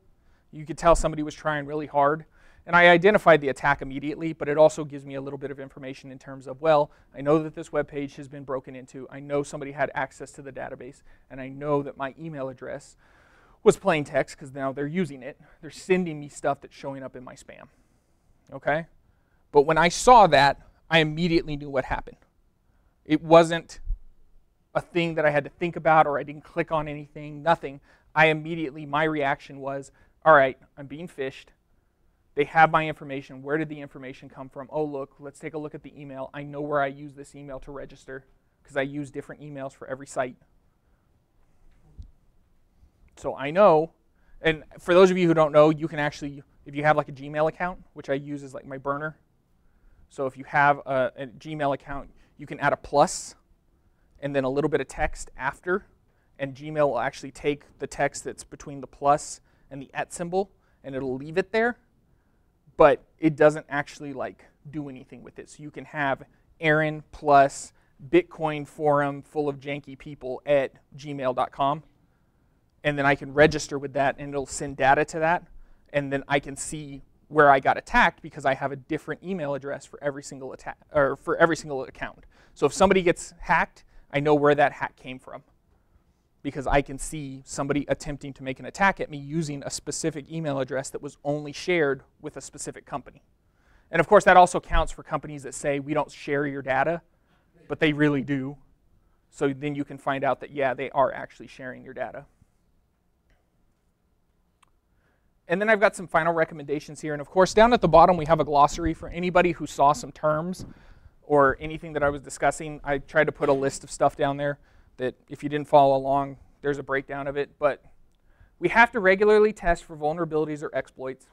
You could tell somebody was trying really hard. And I identified the attack immediately, but it also gives me a little bit of information in terms of, well, I know that this webpage has been broken into. I know somebody had access to the database, and I know that my email address was plain text because now they're using it. They're sending me stuff that's showing up in my spam, okay? But when I saw that, I immediately knew what happened. It wasn't a thing that I had to think about or I didn't click on anything, nothing. I immediately, my reaction was, all right, I'm being phished. They have my information. Where did the information come from? Oh, look, let's take a look at the email. I know where I use this email to register because I use different emails for every site. So I know, and for those of you who don't know, you can actually, if you have like a Gmail account, which I use as like my burner, so if you have a Gmail account, you can add a plus and then a little bit of text after, and Gmail will actually take the text that's between the plus and the at symbol, and it'll leave it there, but it doesn't actually like do anything with it. So you can have Aaron plus Bitcoin forum full of janky people at gmail.com. And then I can register with that, and it'll send data to that. And then I can see where I got attacked because I have a different email address for every single account. So if somebody gets hacked, I know where that hack came from, because I can see somebody attempting to make an attack at me using a specific email address that was only shared with a specific company. And of course, that also counts for companies that say, we don't share your data, but they really do. So then you can find out that, yeah, they are actually sharing your data. And then I've got some final recommendations here. And of course, down at the bottom, we have a glossary for anybody who saw some terms or anything that I was discussing. I tried to put a list of stuff down there that if you didn't follow along, there's a breakdown of it. But we have to regularly test for vulnerabilities or exploits.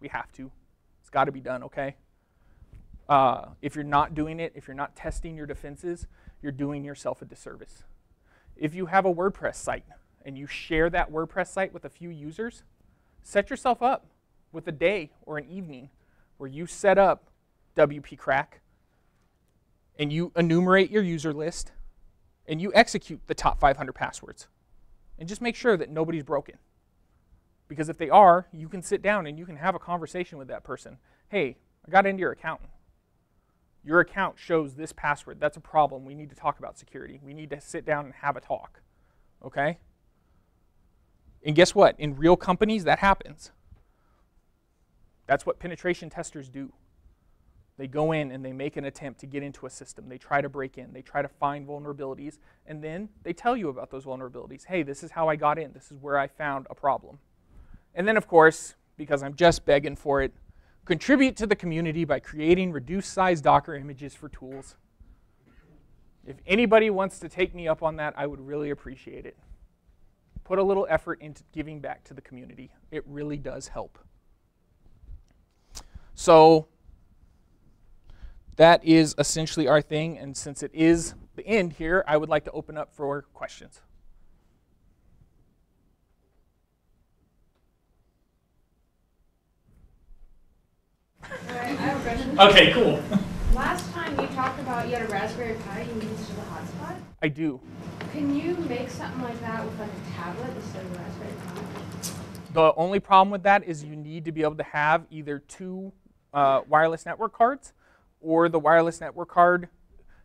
We have to. It's got to be done, okay? If you're not doing it, if you're not testing your defenses, you're doing yourself a disservice. If you have a WordPress site and you share that WordPress site with a few users, set yourself up with a day or an evening where you set up WPCrack and you enumerate your user list and you execute the top 500 passwords. And just make sure that nobody's broken. Because if they are, you can sit down and you can have a conversation with that person. Hey, I got into your account. Your account shows this password. That's a problem. We need to talk about security. We need to sit down and have a talk. Okay? And guess what? In real companies, that happens. That's what penetration testers do. They go in and they make an attempt to get into a system. They try to break in. They try to find vulnerabilities. And then they tell you about those vulnerabilities. Hey, this is how I got in. This is where I found a problem. And then, of course, because I'm just begging for it, contribute to the community by creating reduced-size Docker images for tools. If anybody wants to take me up on that, I would really appreciate it. Put a little effort into giving back to the community. It really does help. So that is essentially our thing, and since it is the end here, I would like to open up for questions. All right, I have a question. Okay, cool. Last time you talked about you had a Raspberry Pi you used as a hotspot? I do. Can you make something like that with like a tablet instead of a Raspberry Pi? The only problem with that is you need to be able to have either two wireless network cards or the wireless network card.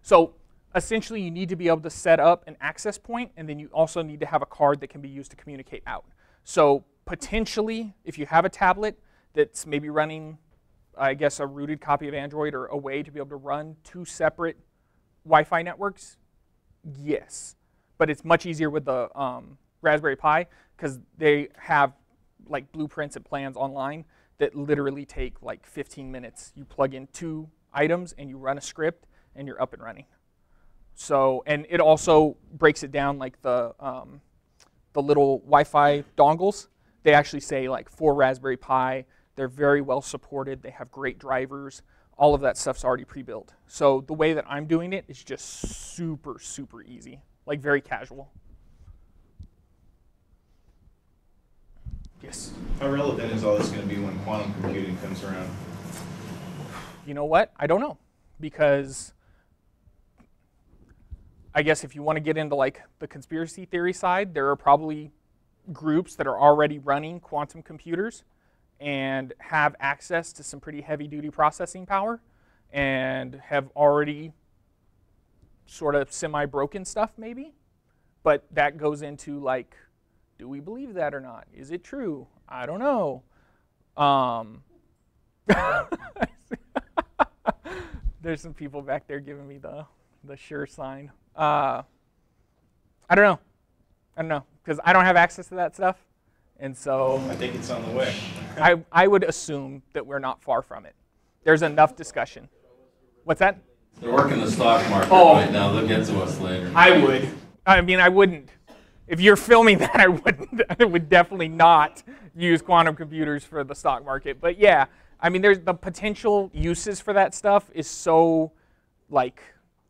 So essentially you need to be able to set up an access point, and then you also need to have a card that can be used to communicate out. So potentially if you have a tablet that's maybe running, I guess, a rooted copy of Android or a way to be able to run two separate Wi-Fi networks, yes. But it's much easier with the Raspberry Pi because they have like blueprints and plans online that literally take like 15 minutes. You plug in two items and you run a script and you're up and running. So, and it also breaks it down like the little Wi-Fi dongles. They actually say like for Raspberry Pi, they're very well supported, they have great drivers, all of that stuff's already pre-built. So the way that I'm doing it is just super, super easy, like very casual. Yes? How relevant is all this going to be when quantum computing comes around? You know what? I don't know, because I guess if you want to get into like the conspiracy theory side, there are probably groups that are already running quantum computers and have access to some pretty heavy-duty processing power and have already sort of semi-broken stuff maybe. But that goes into like, do we believe that or not? Is it true? I don't know. There's some people back there giving me the sure sign. I don't know. I don't know, because I don't have access to that stuff. And so I think it's on the way. I would assume that we're not far from it. There's enough discussion. What's that? They're working the stock market right now. They'll get to us later. I would. I mean, I wouldn't. If you're filming that, I wouldn't. I would definitely not use quantum computers for the stock market. But yeah, I mean, there's the potential uses for that stuff is so, like,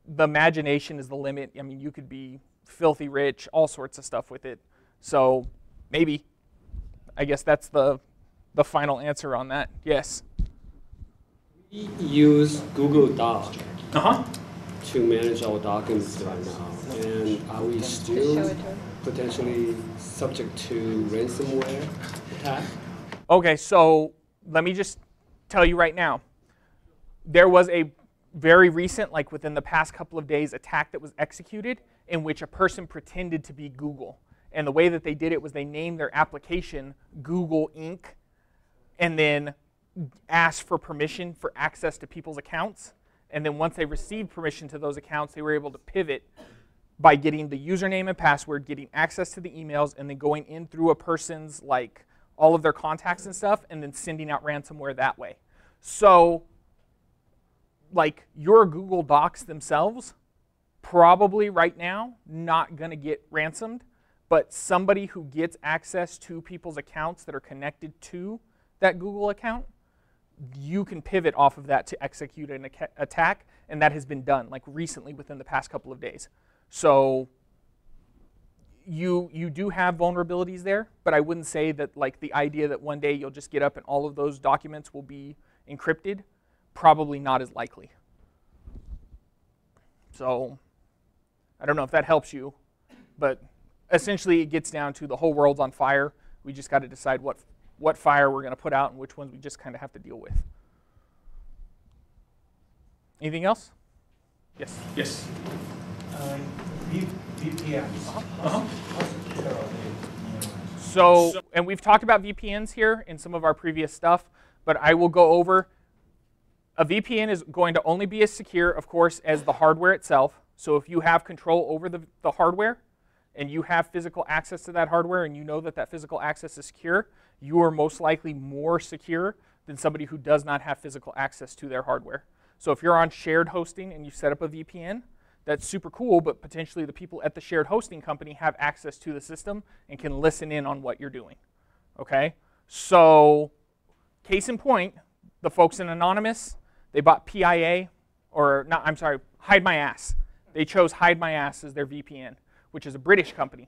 the imagination is the limit. I mean, you could be filthy rich, all sorts of stuff with it. So maybe. I guess that's the final answer on that. Yes? We use Google Doc to manage our documents right now. And are we still potentially subject to ransomware attack? Okay, so let me just tell you right now. There was a very recent, like within the past couple of days, attack that was executed in which a person pretended to be Google. And the way that they did it was they named their application Google Inc. and then asked for permission for access to people's accounts. And then once they received permission to those accounts, they were able to pivot by getting the username and password, getting access to the emails, and then going in through a person's, like, all of their contacts and stuff, and then sending out ransomware that way. So, like, your Google Docs themselves, probably right now, not gonna get ransomed, but somebody who gets access to people's accounts that are connected to that Google account, you can pivot off of that to execute an attack, and that has been done, like, recently within the past couple of days. So you do have vulnerabilities there, but I wouldn't say that, like, the idea that one day you'll just get up and all of those documents will be encrypted, probably not as likely. So I don't know if that helps you, but essentially it gets down to the whole world's on fire. We just got to decide what fire we're going to put out and which ones we just kind of have to deal with. Anything else? Yes. Yes. VPNs. So, and we've talked about VPNs here in some of our previous stuff, but I will go over. A VPN is going to only be as secure, of course, as the hardware itself. So if you have control over the hardware and you have physical access to that hardware and you know that that physical access is secure, you are most likely more secure than somebody who does not have physical access to their hardware. So if you're on shared hosting and you set up a VPN, that's super cool, but potentially the people at the shared hosting company have access to the system and can listen in on what you're doing, okay? So case in point, the folks in Anonymous, they bought PIA, or not, I'm sorry, Hide My Ass. They chose Hide My Ass as their VPN, which is a British company.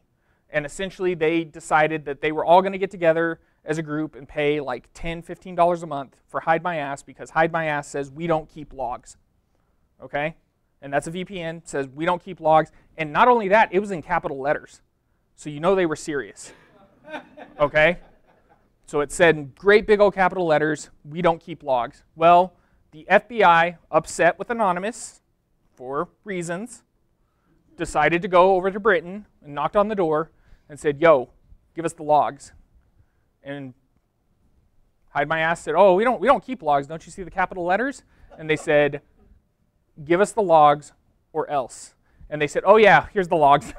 And essentially they decided that they were all gonna get together as a group and pay like $10, $15 a month for Hide My Ass because Hide My Ass says we don't keep logs, okay? And that's a VPN, says we don't keep logs. And not only that, it was in capital letters. So you know they were serious, okay? So it said in great big old capital letters, we don't keep logs. Well, the FBI, upset with Anonymous for reasons, decided to go over to Britain and knocked on the door and said, yo, give us the logs. And Hide My Ass said, oh, we don't keep logs, don't you see the capital letters? And they said, give us the logs or else. And they said, oh yeah, here's the logs.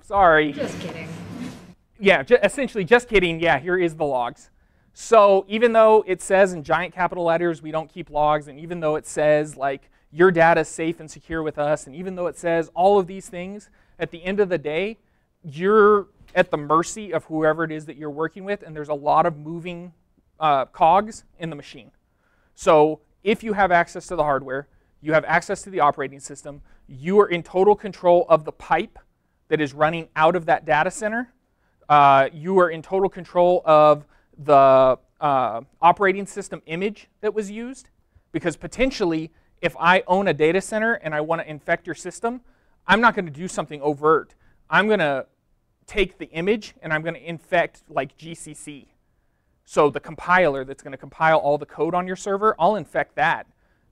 Sorry. Just kidding. Yeah, essentially just kidding. Yeah, here is the logs. So even though it says in giant capital letters, we don't keep logs, and even though it says like your data is safe and secure with us, and even though it says all of these things, at the end of the day, you're at the mercy of whoever it is that you're working with, and there's a lot of moving cogs in the machine. So if you have access to the hardware, you have access to the operating system, you are in total control of the pipe that is running out of that data center. You are in total control of the operating system image that was used, because potentially if I own a data center and I want to infect your system, I'm not going to do something overt. I'm going to take the image and I'm going to infect like GCC. So the compiler that's going to compile all the code on your server, I'll infect that,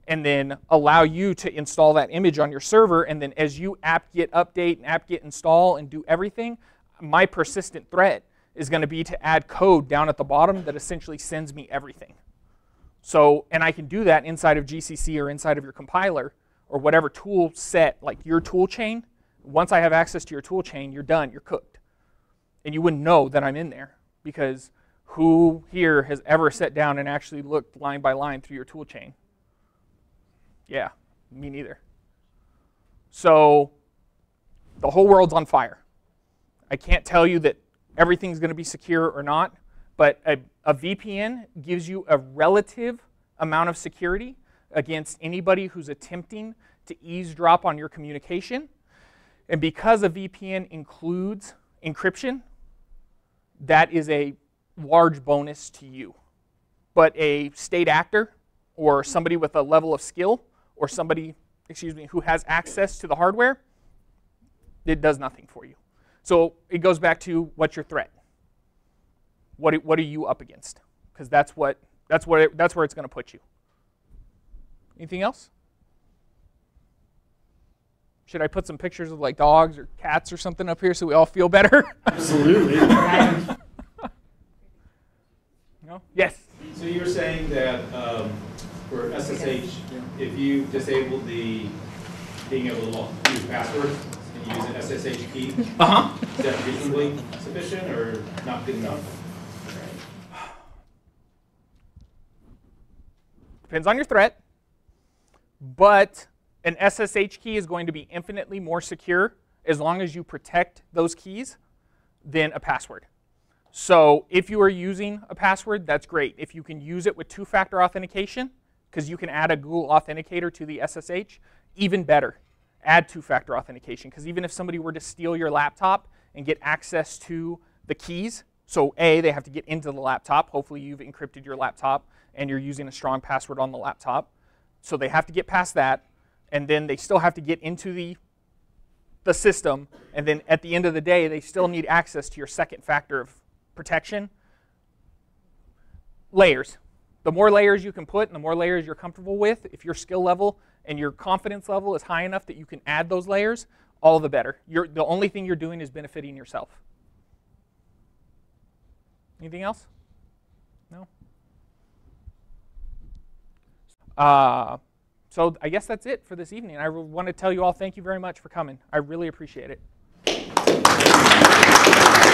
and then allow you to install that image on your server, and then as you apt-get update and apt-get install and do everything, my persistent threat is going to be to add code down at the bottom that essentially sends me everything. So, and I can do that inside of GCC or inside of your compiler or whatever tool set, like your tool chain. Once I have access to your tool chain, you're done, you're cooked. And you wouldn't know that I'm in there, because who here has ever sat down and actually looked line by line through your tool chain? Yeah, me neither. So the whole world's on fire. I can't tell you that everything's going to be secure or not, but a VPN gives you a relative amount of security against anybody who's attempting to eavesdrop on your communication. And because a VPN includes encryption, that is a large bonus to you. But a state actor or somebody with a level of skill or somebody, excuse me, who has access to the hardware, it does nothing for you. So it goes back to, what's your threat? What are you up against? Because that's where it's going to put you. Anything else? Should I put some pictures of like dogs or cats or something up here so we all feel better? Absolutely. No? Yes? So you were saying that for SSH, if you disable the being able to use passwords and use an SSH key, is that reasonably sufficient or not good enough? Depends on your threat, but an SSH key is going to be infinitely more secure as long as you protect those keys than a password. So if you are using a password, that's great. If you can use it with two-factor authentication, because you can add a Google Authenticator to the SSH, even better. Add two-factor authentication, because even if somebody were to steal your laptop and get access to the keys, so A, they have to get into the laptop. Hopefully you've encrypted your laptop and you're using a strong password on the laptop. So they have to get past that, and then they still have to get into the system, and then at the end of the day, they still need access to your second factor of protection. Layers. The more layers you can put and the more layers you're comfortable with, if your skill level and your confidence level is high enough that you can add those layers, all the better. The only thing you're doing is benefiting yourself. Anything else? No? So I guess that's it for this evening. I want to tell you all thank you very much for coming. I really appreciate it.